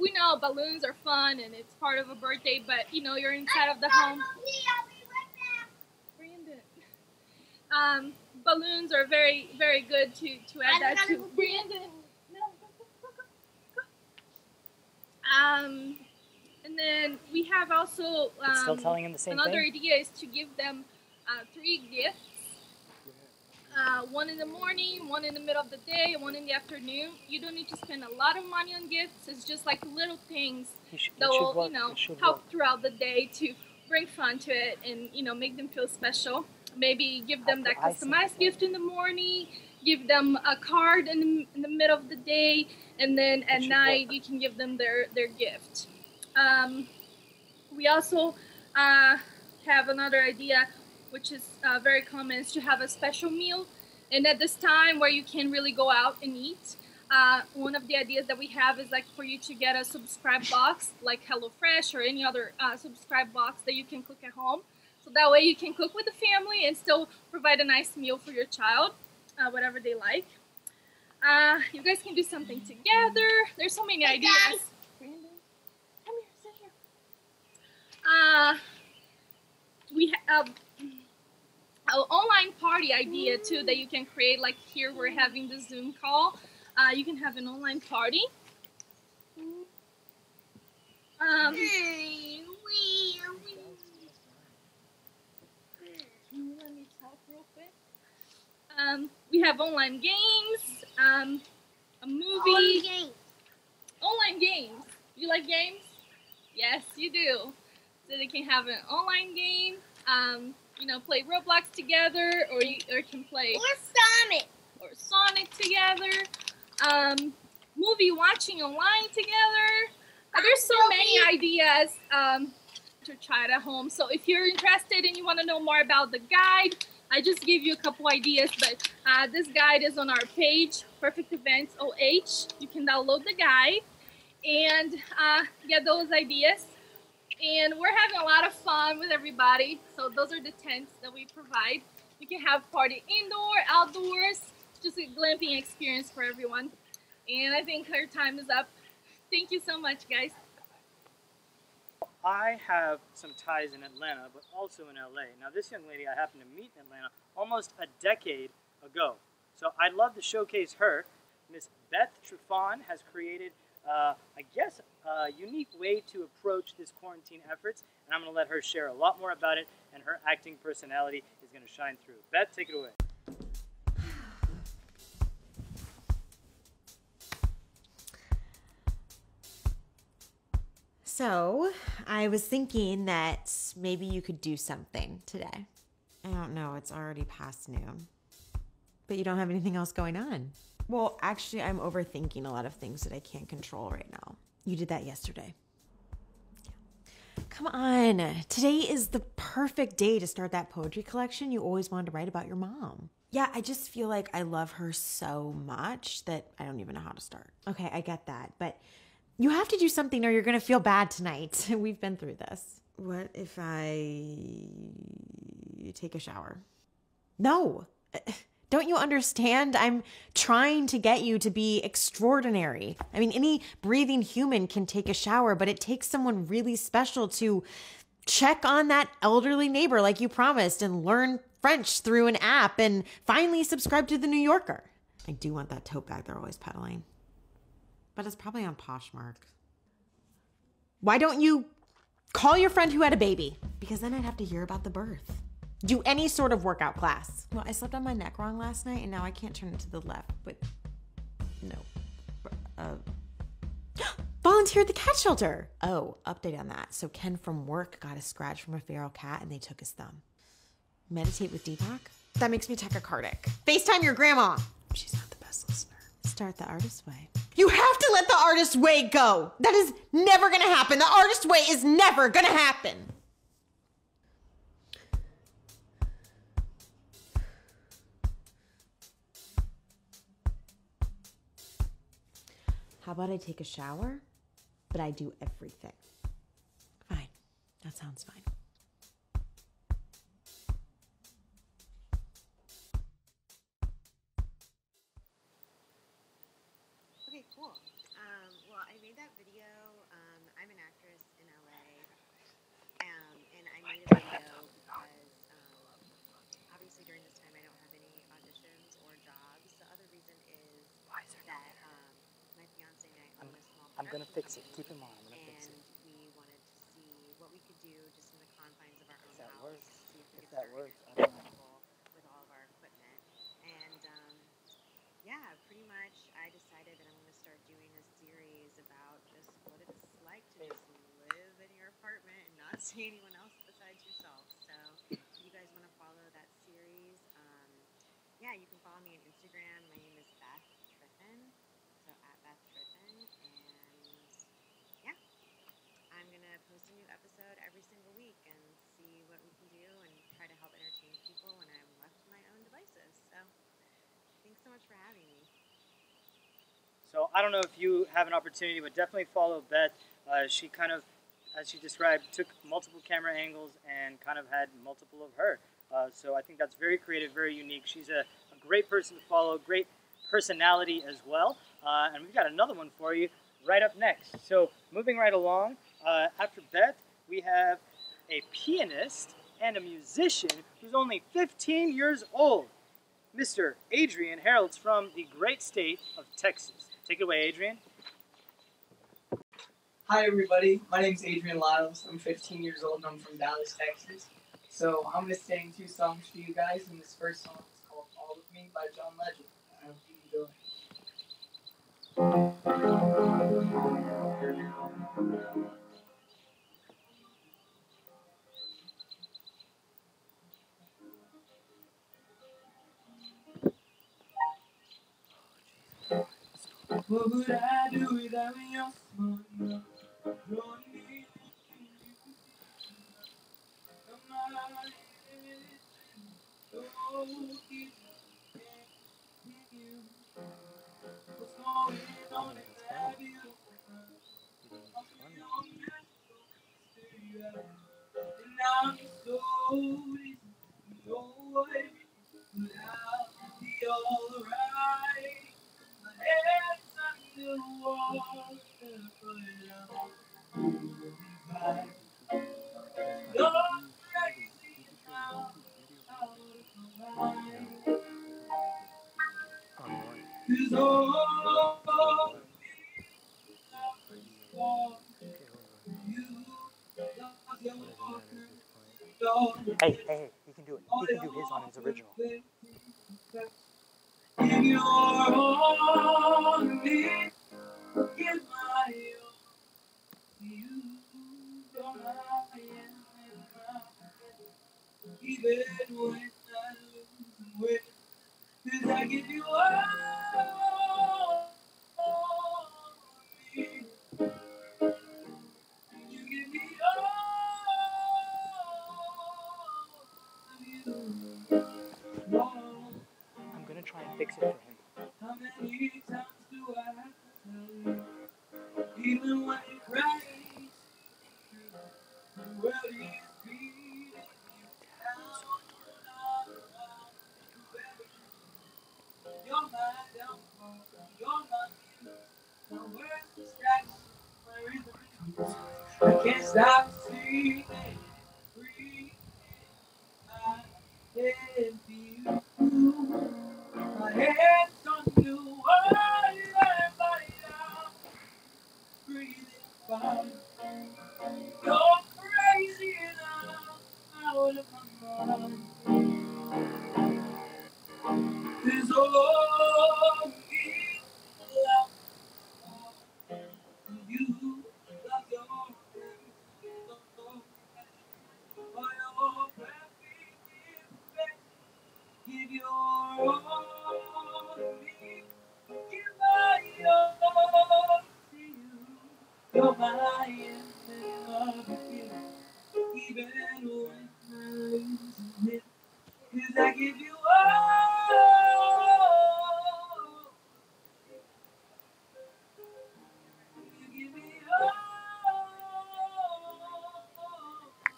we know balloons are fun and it's part of a birthday, but, you're inside of the home. I'll be right back. Brandon. Balloons are very, very good to add that to. Brandon. No, go. And then we have also still telling him the same another thing? Idea is to give them 3 gifts. One in the morning, one in the middle of the day, and one in the afternoon. You don't need to spend a lot of money on gifts. It's just like little things that will, help throughout the day to bring fun to it and, make them feel special. Maybe give them that customized gift in the morning, give them a card in the middle of the day, and then at night you can give them their gift. We also have another idea, which is very common, is to have a special meal. And at this time where you can really go out and eat, one of the ideas that we have is like for you to get a subscribe box, like HelloFresh or any other subscribe box that you can cook at home. So that way you can cook with the family and still provide a nice meal for your child, whatever they like. You guys can do something together. There's so many ideas. Guys. Brandon, come here, sit here. We have an online party idea too that you can create. Like here, we're having the Zoom call. You can have an online party. Let me talk real quick. We have online games, a movie. Online games. You like games? Yes, you do. So they can have an online game. Play Roblox together, or can play Sonic together. Movie watching online together. There's so many ideas to try it at home. So if you're interested and you want to know more about the guide, I just gave you a couple ideas, but this guide is on our page, Perfect Events OH. You can download the guide and get those ideas. And we're having a lot of fun with everybody. So those are the tents that we provide. You can have party indoor, outdoors, just a glamping experience for everyone. And I think her time is up. Thank you so much, guys. I have some ties in Atlanta, but also in LA. Now this young lady I happened to meet in Atlanta almost a decade ago. So I'd love to showcase her Miss Beth Trufan has created, I guess, a unique way to approach this quarantine efforts, and I'm going to let her share a lot more about it, and her acting personality is going to shine through. Beth, take it away. So, I was thinking that maybe you could do something today. I don't know, it's already past noon. But you don't have anything else going on. Well, actually, I'm overthinking a lot of things that I can't control right now. You did that yesterday. Yeah. Come on, today is the perfect day to start that poetry collection you always wanted to write about your mom. Yeah, I just feel like I love her so much that I don't even know how to start. Okay, I get that, but you have to do something or you're gonna feel bad tonight. We've been through this. What if I take a shower? No, don't you understand? I'm trying to get you to be extraordinary. I mean, any breathing human can take a shower, but it takes someone really special to check on that elderly neighbor like you promised and learn French through an app and finally subscribe to the New Yorker. I do want that tote bag they're always peddling. But it's probably on Poshmark. Why don't you call your friend who had a baby? Because then I'd have to hear about the birth. Do any sort of workout class. Well, I slept on my neck wrong last night and now I can't turn it to the left, but no. Volunteer at the cat shelter. Oh, update on that. So Ken from work got a scratch from a feral cat and they took his thumb. Meditate with Deepak? That makes me tachycardic. FaceTime your grandma. She's not the best listener. Start the artist way. You have to let the artist way go. That is never gonna happen. The artist way is never gonna happen. How about I take a shower, but I do everything? Fine, that sounds fine. I'm gonna fix it. Keep in mind, I'm gonna fix it. And we wanted to see what we could do just in the confines of our own house. If that works, I don't know. With all of our equipment, and yeah, pretty much, I decided that I'm gonna start doing a series about just what it's like to just live in your apartment and not see anyone else besides yourself. So, if you guys want to follow that series, yeah, you can follow me on Instagram. My name is Beth Triffin, so @BethTriffin. Post a new episode every single week and see what we can do and try to help entertain people when I'm left to my own devices. So thanks so much for having me. So I don't know if you have an opportunity, but definitely follow Beth. She kind of, as she described, took multiple camera angles and kind of had multiple of her. So I think that's very creative, very unique. She's a great person to follow, great personality as well. And we've got another one for you right up next. So moving right along, after Beth, we have a pianist and a musician who's only 15 years old, Mr. Adrian Harold's from the great state of Texas. Take it away, Adrian. Hi, everybody. My name is Adrian Lyles. I'm 15 years old and I'm from Dallas, Texas. So I'm going to sing two songs for you guys, and this first song is called All of Me by John Legend. I hope you enjoy. What would I do without your smile? Lonely, Hey, hey, hey, you can do it. He can do his on his original. In your holy, in my own, you don't lie in my head, even when I lose weight, cause I give you all of me. You give me all of you. I'm gonna try and fix it for him. How many times do I have to tell you? Even when you cry, the world is beating you down. You're my downfall, you're my muse. My words distract you, my rhythm. I can't stop seeing it, breathing. I can't be you. My hands on you, oh, you let body out. Breathing fire. You're crazy enough, out of my mind. There's all me love you, love your friends, for your perfect give your all me, give my all to you, you're my infinite love you, even when I lose it, cause I give you all. Cause only love you, only you might love you, or my love you, even when I lose it,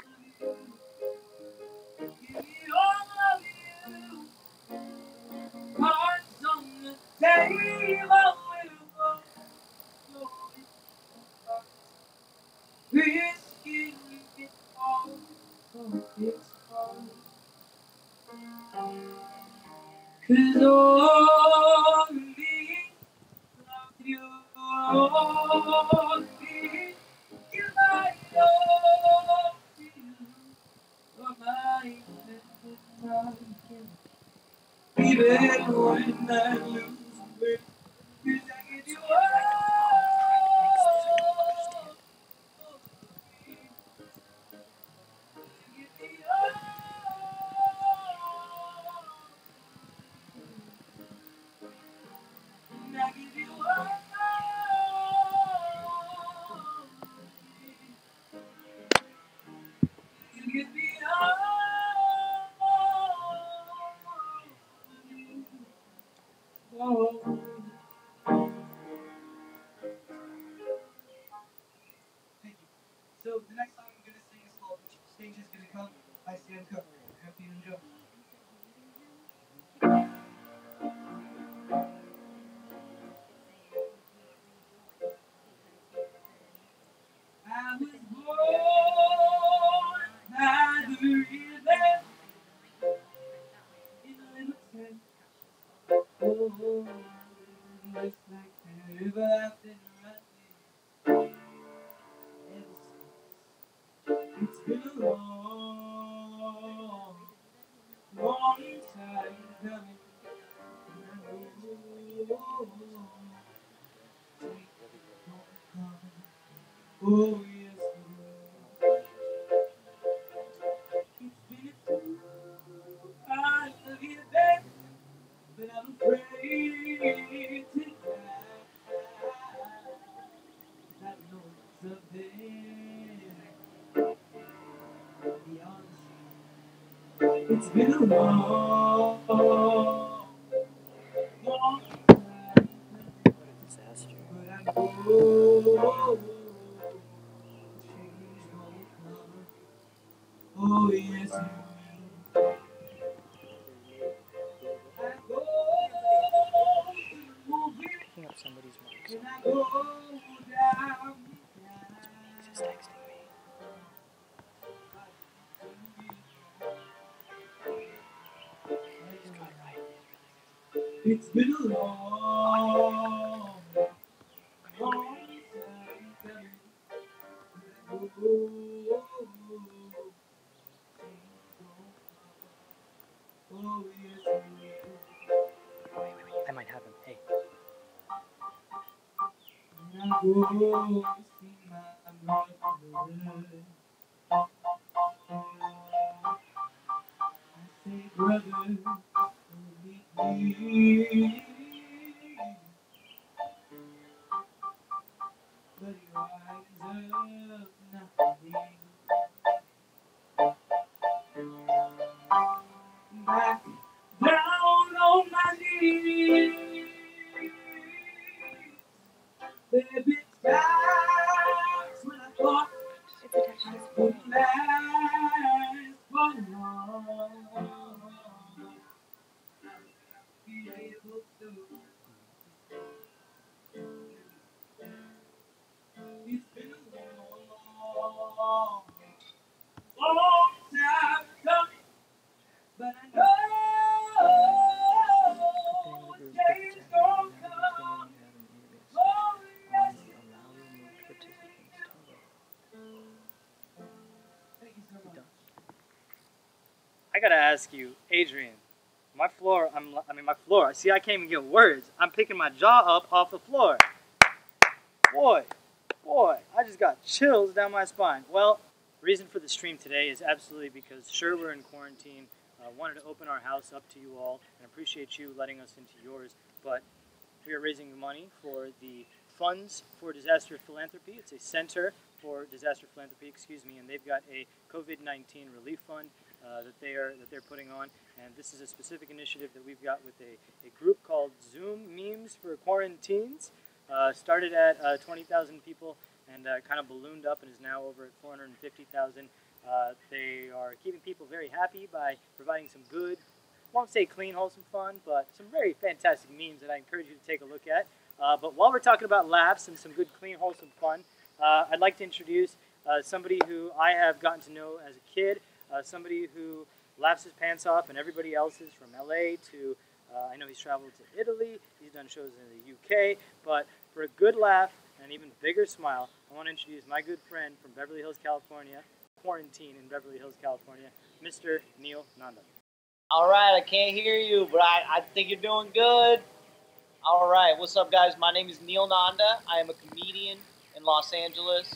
cause I give you all, you give me all. I give you all. You give me all. Oh. Thank you. So the next song I'm gonna sing is called "Stage Is Gonna Come" by Sam Covering. Hope you enjoy. Oh, yes, Lord. It's been a time. I love you, baby, but I'm afraid to die. I know someday, I'll be honest. It's been a long time. What a disaster. But I'm old. Oh, yes, picking up somebody's mic. So. He's just texting me. He's got it right. It's been a long time. Back down on my knees, baby. That's when I thought it would last for long. Be able to. It's been a long, long time coming. But I know days don't come. Oh, yes, thank you so much. I gotta ask you, Adrian. My floor. See, I can't even get words. I'm picking my jaw up off the floor. Boy, I just got chills down my spine. Well, reason for the stream today is absolutely because sure we're in quarantine. Wanted to open our house up to you all and appreciate you letting us into yours. But we are raising money for the Funds for Disaster Philanthropy. It's a Center for Disaster Philanthropy, and they've got a COVID-19 relief fund that they're putting on. And this is a specific initiative that we've got with a group called Zoom Memes for Quarantines. Started at 20,000 people and kind of ballooned up and is now over at 450,000. They are keeping people very happy by providing some good, won't say clean, wholesome fun, but some very fantastic memes that I encourage you to take a look at. But while we're talking about laughs and some good, clean, wholesome fun, I'd like to introduce somebody who I have gotten to know as a kid, somebody who laughs his pants off, and everybody else is from LA to, I know he's traveled to Italy, he's done shows in the UK, but for a good laugh and an even bigger smile, I want to introduce my good friend from Beverly Hills, California, quarantine in Beverly Hills, California, Mr. Neil Nanda. All right, I can't hear you, but I think you're doing good. All right, what's up, guys? My name is Neil Nanda. I am a comedian in Los Angeles.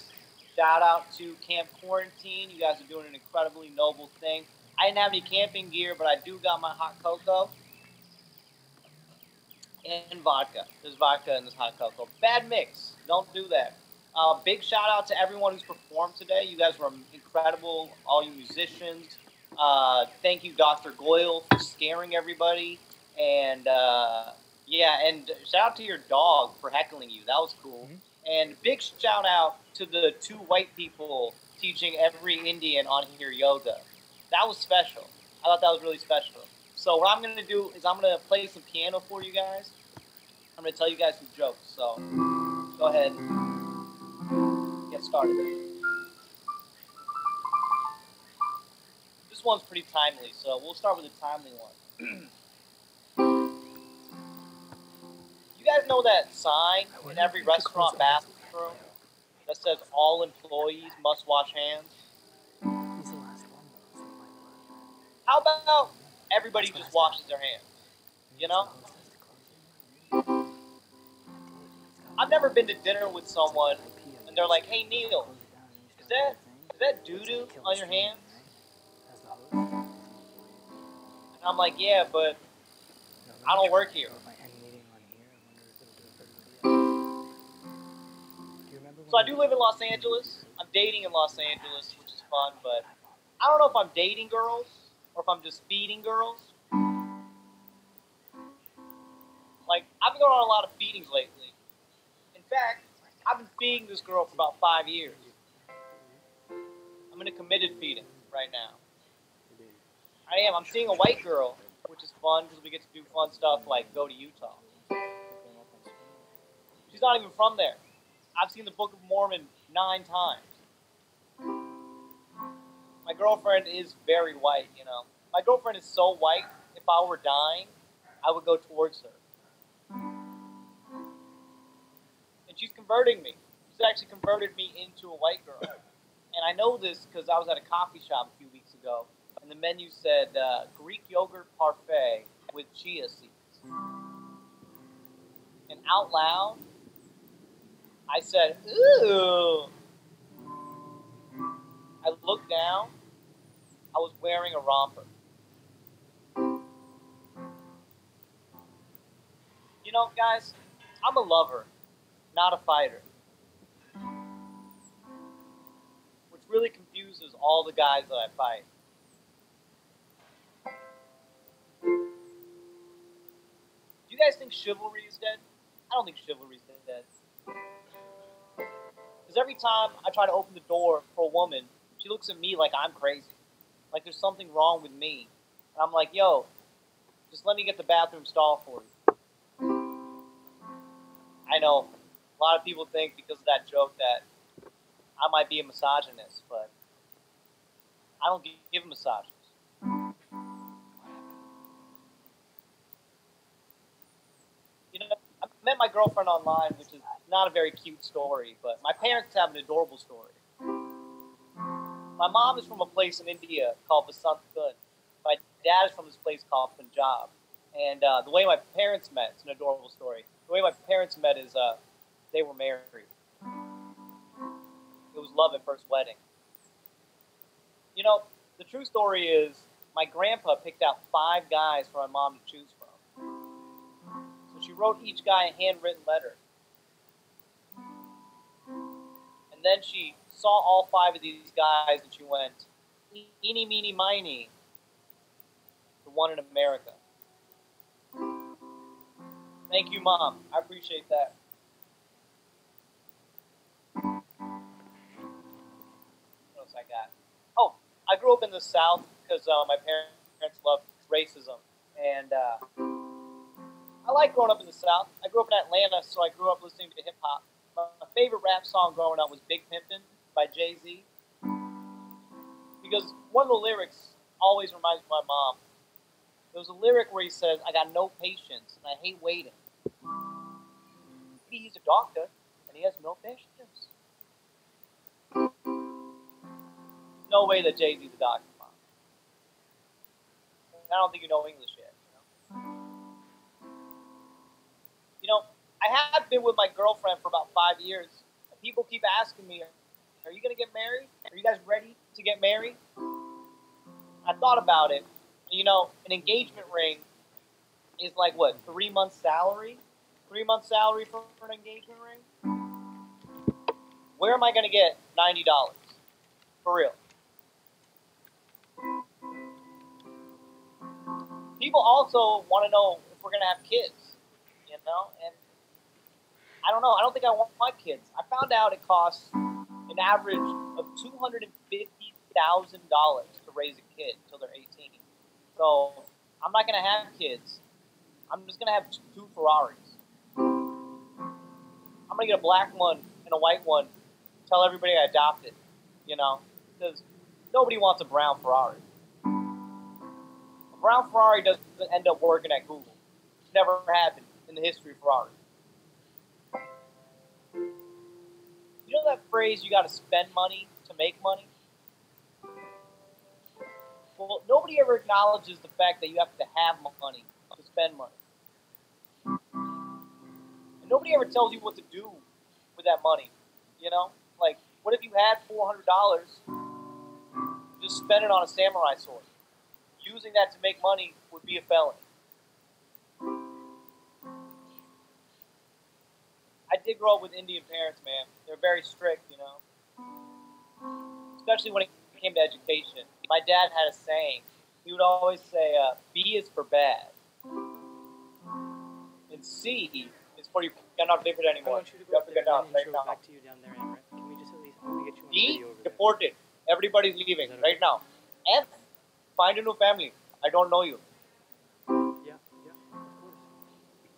Shout out to Camp Quarantine. You guys are doing an incredibly noble thing. I didn't have any camping gear, but I do got my hot cocoa and vodka. There's vodka in this hot cocoa. Bad mix. Don't do that. Big shout out to everyone who's performed today. You guys were incredible, all you musicians. Thank you, Dr. Goyle, for scaring everybody. And and shout out to your dog for heckling you. That was cool. Mm-hmm. And big shout out to the two white people teaching every Indian on here yoga. That was special. I thought that was really special. So what I'm going to do is I'm going to play some piano for you guys. I'm going to tell you guys some jokes. So go ahead. Get started. This one's pretty timely, so we'll start with a timely one. You guys know that sign in every restaurant bathroom that says all employees must wash hands? How about everybody just washes their hands? You know? I've never been to dinner with someone and they're like, hey, Neil, is that doo-doo on your hands? And I'm like, yeah, but I don't work here. So I do live in Los Angeles. I'm dating in Los Angeles, which is fun, but I don't know if I'm dating girls or if I'm just feeding girls. Like, I've been going on a lot of feedings lately. In fact, I've been feeding this girl for about 5 years. I'm in a committed feeding right now. I am. I'm seeing a white girl, which is fun because we get to do fun stuff like go to Utah. She's not even from there. I've seen the Book of Mormon 9 times. My girlfriend is very white, you know. My girlfriend is so white, if I were dying, I would go towards her. And she's converting me. She's actually converted me into a white girl. And I know this because I was at a coffee shop a few weeks ago, and the menu said Greek yogurt parfait with chia seeds. And out loud, I said, ooh. I looked down. I was wearing a romper. You know, guys, I'm a lover, not a fighter. Which really confuses all the guys that I fight. Do you guys think chivalry is dead? I don't think chivalry is dead. Because every time I try to open the door for a woman, she looks at me like I'm crazy. Like there's something wrong with me. And I'm like, yo, just let me get the bathroom stall for you. I know a lot of people think because of that joke that I might be a misogynist, but I don't give massages. You know, I met my girlfriend online, which is not a very cute story, but my parents have an adorable story. My mom is from a place in India called Vasantgarh. My dad is from this place called Punjab. And the way my parents met, it's an adorable story. The way my parents met is they were married. It was love at first wedding. You know, the true story is my grandpa picked out 5 guys for my mom to choose from. So she wrote each guy a handwritten letter. And then she saw all 5 of these guys and she went, eeny, meeny, miny, the one in America. Thank you, Mom. I appreciate that. What else I got? Oh, I grew up in the South because my parents loved racism. And I like growing up in the South. I grew up in Atlanta, so I grew up listening to hip-hop. My favorite rap song growing up was Big Pimpin' by Jay-Z, because one of the lyrics always reminds my mom. There was a lyric where he says, I got no patience and I hate waiting. He's a doctor and he has no patience. No way that Jay-Z's a doctor, Mom. I don't think you know English yet. You know, I have been with my girlfriend for about 5 years. People keep asking me, are you going to get married? Are you guys ready to get married? I thought about it. You know, an engagement ring is like, what, 3 months' salary? 3 months' salary for an engagement ring? Where am I going to get $90? For real. People also want to know if we're going to have kids, you know? And I don't know. I don't think I want my kids. I found out it costs an average of $250,000 to raise a kid until they're 18. So I'm not going to have kids. I'm just going to have 2 Ferraris. I'm going to get a black one and a white one. Tell everybody I adopted, you know, because nobody wants a brown Ferrari. A brown Ferrari doesn't end up working at Google. It's never happened in the history of Ferrari. You know that phrase, you gotta spend money to make money? Well, nobody ever acknowledges the fact that you have to have money to spend money. And nobody ever tells you what to do with that money, you know? Like, what if you had $400, just spend it on a samurai sword? Using that to make money would be a felony. I did grow up with Indian parents, man. They're very strict, you know. Especially when it came to education. My dad had a saying. He would always say, B is for bad. And C is for you cannot live it anymore. I want you to go up there and show it back to you down there, Amrith. Can we just at least get you on the video over there? D, deported. Everybody's leaving right now. F, find a new family. I don't know you.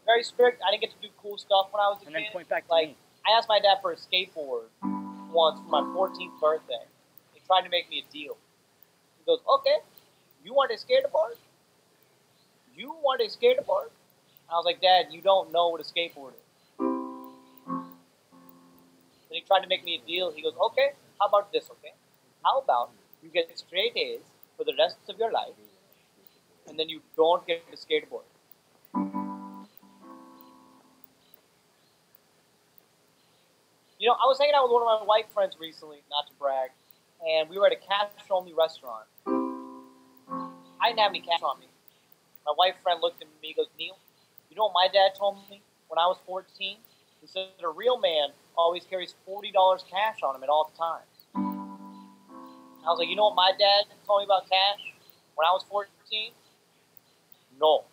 Very strict. I didn't get to do cool stuff when I was a kid. Point back to me. I asked my dad for a skateboard once for my 14th birthday. He tried to make me a deal. He goes, okay, you want a skateboard? You want a skateboard? And I was like, Dad, you don't know what a skateboard is. Then he tried to make me a deal. He goes, okay, how about this, okay? How about you get straight A's for the rest of your life, and then you don't get a skateboard? was hanging out with one of my white friends recently, not to brag, and we were at a cash-only restaurant. I didn't have any cash on me. My white friend looked at me and goes, Neil, you know what my dad told me when I was 14? He said that a real man always carries $40 cash on him at all times. I was like, you know what my dad told me about cash when I was 14? No.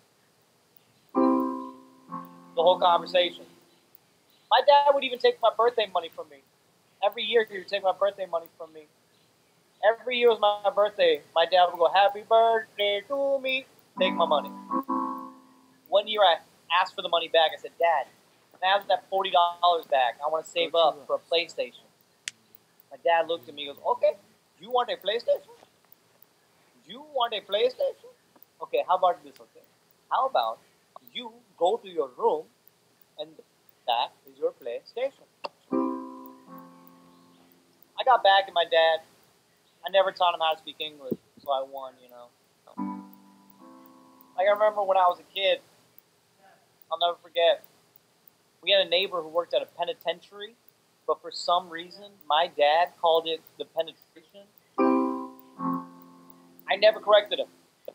The whole conversation. My dad would even take my birthday money from me. Every year he would take my birthday money from me. Every year was my birthday. My dad would go, happy birthday to me. Take my money. One year I asked for the money back. I said, Dad, can I have that $40 back? I want to save up for a PlayStation. My dad looked at me and goes, okay, you want a PlayStation? You want a PlayStation? Okay, how about this? Okay, how about you go to your room and that is your PlayStation. I got back at my dad. I never taught him how to speak English, so I won, you know. Like, I remember when I was a kid, I'll never forget, we had a neighbor who worked at a penitentiary, but for some reason, my dad called it the penetration. I never corrected him.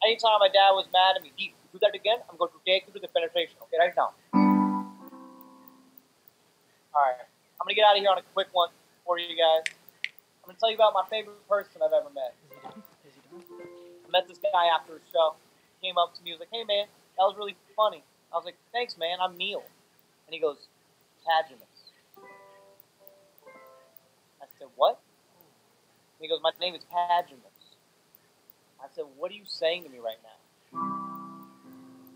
Anytime my dad was mad at me, he, do that again, I'm going to take you to the penetration, okay, right now. Alright, I'm going to get out of here on a quick one for you guys. I'm going to tell you about my favorite person I've ever met. I met this guy after a show. He came up to me, he was like, hey man, that was really funny. I was like, thanks man, I'm Neil. And he goes, Paginus. I said, what? And he goes, my name is Paginus. I said, what are you saying to me right now?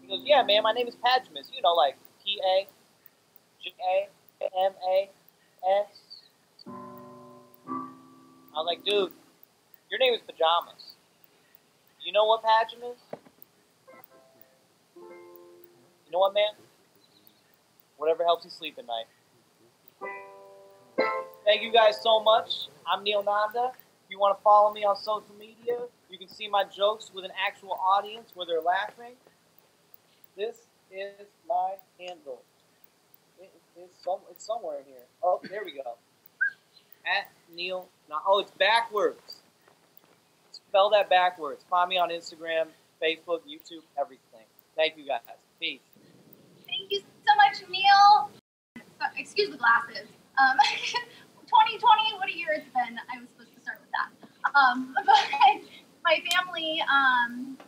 He goes, yeah man, my name is Paginus. You know, like P-A-G-A-M-A-S. I was like, dude, your name is Pajamas. You know what Pajamas? You know what, man? Whatever helps you sleep at night. Thank you guys so much. I'm Neil Nanda. If you want to follow me on social media, you can see my jokes with an actual audience where they're laughing. This is my handle. It's somewhere in here. Oh, there we go. At Neil Nanda. Oh, it's backwards. Spell that backwards. Find me on Instagram, Facebook, YouTube, everything. Thank you guys. Peace. Thank you so much, Neil. Excuse the glasses. 2020, what a year it's been. I was supposed to start with that. But my family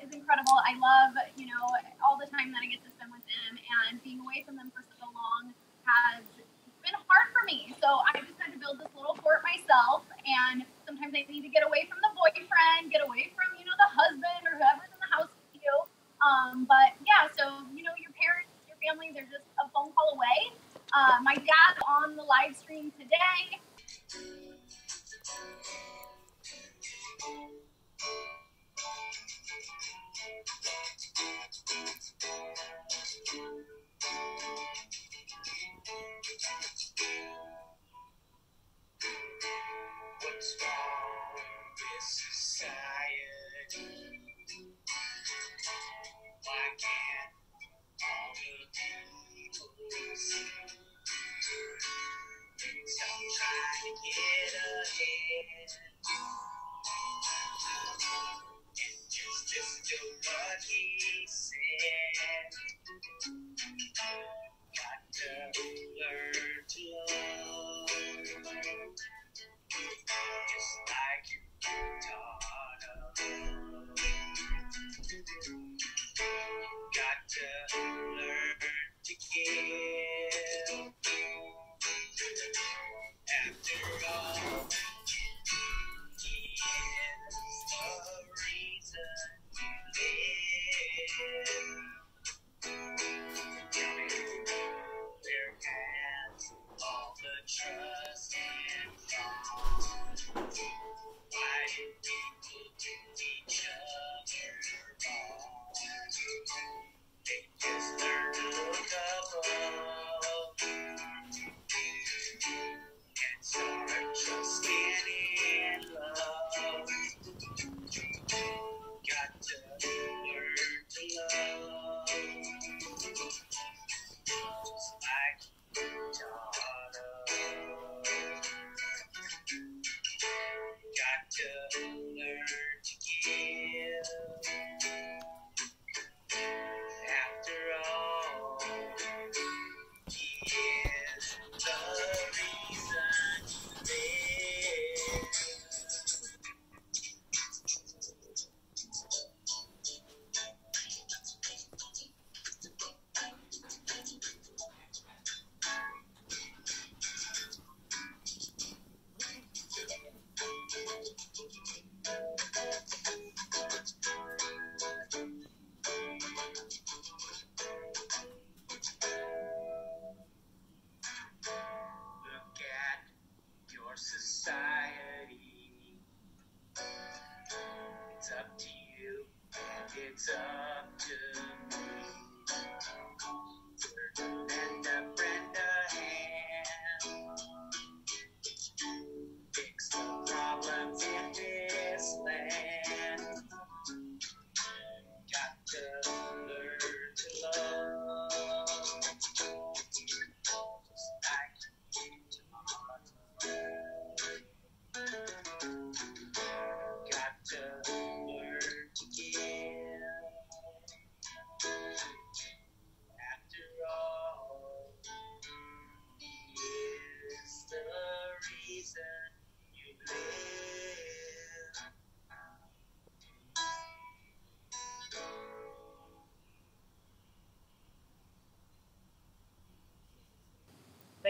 is incredible. I love, you know, all the time that I get to spend with them, and being away from them for so long has been hard for me. So I just had to build this little fort myself, and sometimes I need to get away from the boyfriend, get away from, you know, the husband or whoever's in the house with you. But yeah, so, you know, your parents, your family, they're just a phone call away. My dad's on the live stream today. What's wrong with this society? Why can't all the people see? Things don't try to get ahead. Injustice to what he said. Got to learn to love. Just like you taught us. Got to learn to give. After all, is the reason you live.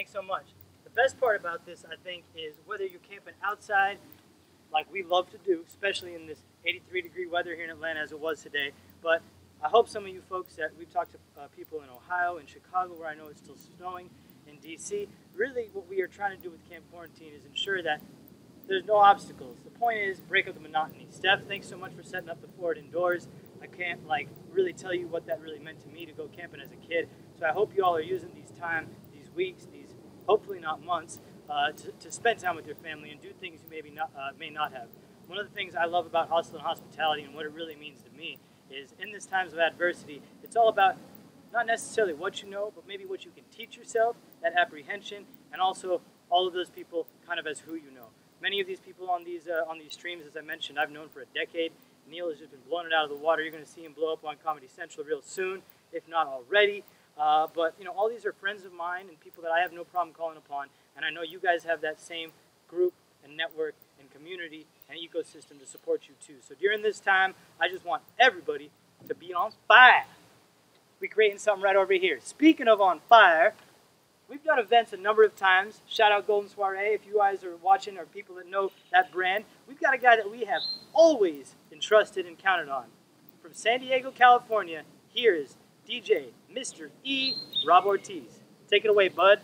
Thanks so much. The best part about this, I think, is whether you're camping outside, like we love to do, especially in this 83-degree weather here in Atlanta as it was today. But I hope some of you folks that we've talked to people in Ohio and Chicago, where I know it's still snowing, in DC, really what we are trying to do with Camp Quarantine is ensure that there's no obstacles. The point is, break up the monotony. Steph, thanks so much for setting up the fort indoors. I can't really tell you what that really meant to me to go camping as a kid. So I hope you all are using these time, these weeks, these hopefully not months, to spend time with your family and do things you maybe not, may not have. One of the things I love about hostel and hospitality and what it really means to me is in these times of adversity, it's all about not necessarily what you know, but maybe what you can teach yourself, that apprehension, and also all of those people kind of as who you know. Many of these people on these streams, as I mentioned, I've known for a decade. Neil has just been blowing it out of the water. You're going to see him blow up on Comedy Central real soon, if not already. But you know, all these are friends of mine and people that I have no problem calling upon. And I know you guys have that same group and network and community and ecosystem to support you too. So during this time, I just want everybody to be on fire. We're creating something right over here. Speaking of on fire, we've done events a number of times. Shout out Golden Soiree. If you guys are watching or people that know that brand, we've got a guy that we have always entrusted and counted on. From San Diego, California, here is DJ Mr. E, Rob Ortiz. Take it away, bud.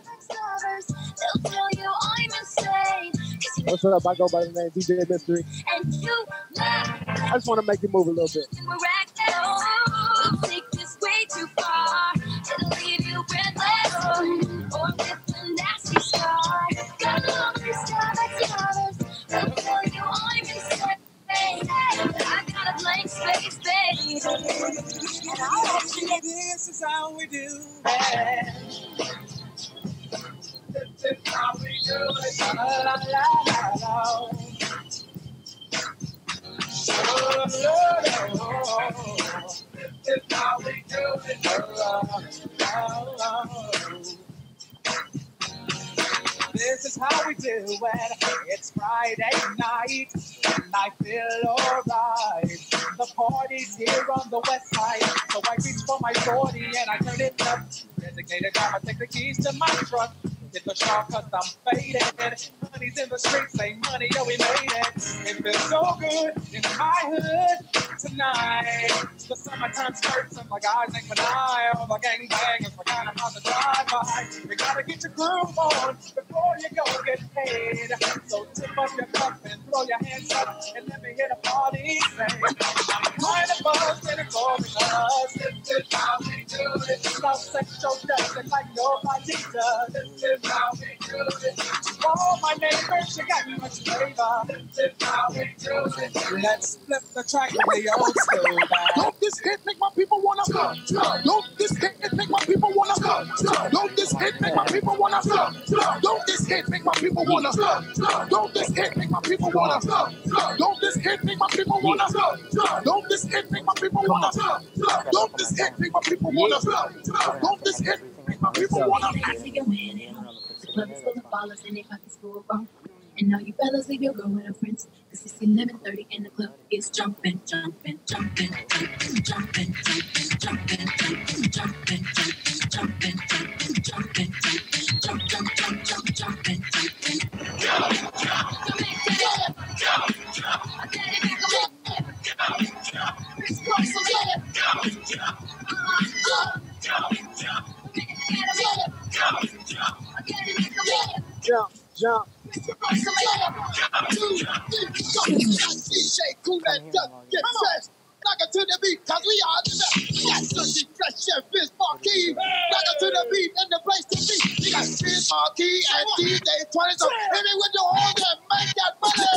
What's up? I go by the name DJ Mystery. I just want to make you move a little bit. This is how we do it. This is how we do it. La, la, la, la. Oh, oh, oh. This is how we do it. La, la, la, la. This is how we do it. It's Friday night, and I feel alright. The party's here on the west side, so I reach for my 40 and I turn it up. Designated time, I take the keys to my truck. Hit the shop cause I'm faded. Money's in the streets, say money, oh we made it. It feels so good in my hood tonight. The summertime skirts and my guys ain't an eye. All the gangbangers forgot about the drive-by. You gotta get your groove on before you go get paid. So tip up your cup and throw your hands up and let me hit a party. Say, I'm kind of buzzed and it's all because this is how we do it. Stop sexual dancing like nobody does. This is how we do it. Oh, my neighbors, you got me much flavor. This is how we do it. Let's flip the track with the old school back. Don't this hit make my people wanna stop. Don't this hit make my people wanna stop. Don't this hit make my people wanna stop. Don't this hit make my people wanna stop. Don't this hit make my people wanna stop. Don't this hit make my people wanna stop. Don't this hit make my people wanna stop. Don't this hit make my people wanna stop. Don't this hit make my people wanna stop. And now you fellas leave your girl with her friends, cause it's 11:30 and the club is jumping, jumping, jumping, jumping, jumping, jumping, jumping, jumping, jumping, jumping, jumping, jumping, jump, jump, jump, jump, jumping, jumping. Jump, jump. DJ cool and duck get fresh, knock it to the beat, cause we are the best. That sushi fresh chef is Marquis, knock it to the beat and the place to be. We got Fizz Marquis and DJ 20, so hit it with the horn and make that money.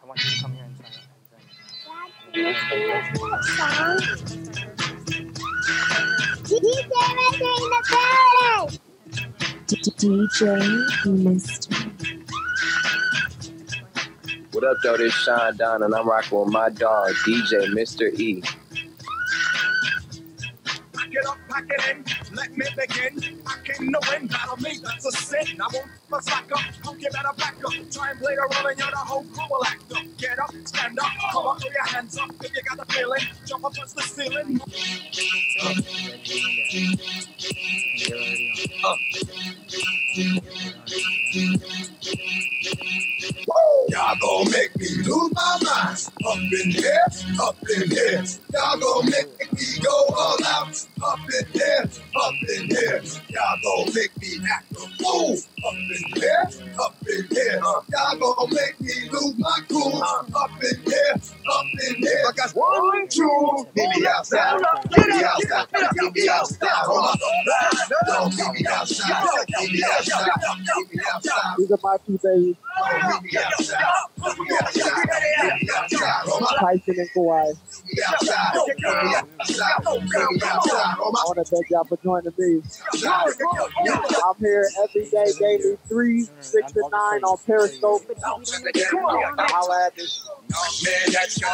I want you to come here and sing it. DJ Mister. What up, though? This Sean Don, and I'm rocking with my dog, DJ Mr. E. Pack it up, pack it in, let me begin. I came to win, battle me, that's a sin. I won't slack up, don't get better back up. Try and play the role, and you're the whole crew will act up. Get up, Stand up, come on, throw your hands up if you got the feeling. Jump up towards the ceiling. Y'all gon' make me lose my mind. Up in here, up in here. Y'all gon' make me go all out. Up in here, up in here. Y'all gon' make me act a fool. Up in here, up in here. Y'all gon' make me lose my cool. Up in here, up in here. I got 1, 2. Meet me outside. Meet me outside. Meet me outside. Don't meet me outside. Meet me outside. Meet me outside. These are my two babies. Don't meet me outside. Tyson and Kawhi. I want to thank y'all for joining me. I'm here every day, daily, 3, 6 to 9 on Periscope. I'll add this. DJ Mister.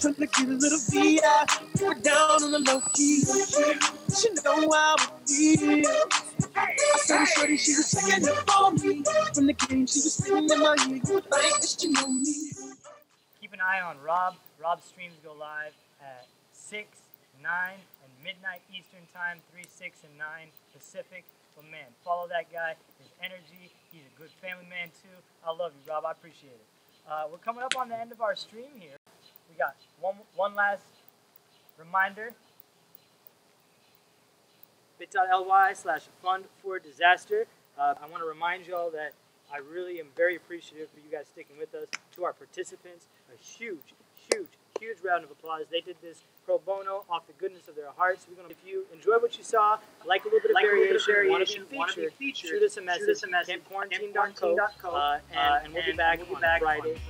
From the cute little VI, we're down on the low key. She know how I feel. I saw shorty, she was checking up on me. From the game, she was spinning in my ear. You like this, you know me. Keep an eye on Rob. Rob's streams go live at 6, 9, and midnight Eastern time, 3, 6, and 9 Pacific. But man, follow that guy. His energy. He's a good family man too. I love you, Rob. I appreciate it. We're coming up on the end of our stream here. We got one last reminder. bit.ly/fundfordisaster. I want to remind y'all that I really am very appreciative for you guys sticking with us. To our participants, a huge, huge, huge round of applause. They did this pro bono off the goodness of their hearts. We're gonna, if you enjoyed what you saw, like a little bit of variation, want to be featured, shoot us a message, campquarantine.co, and we'll be back on Friday.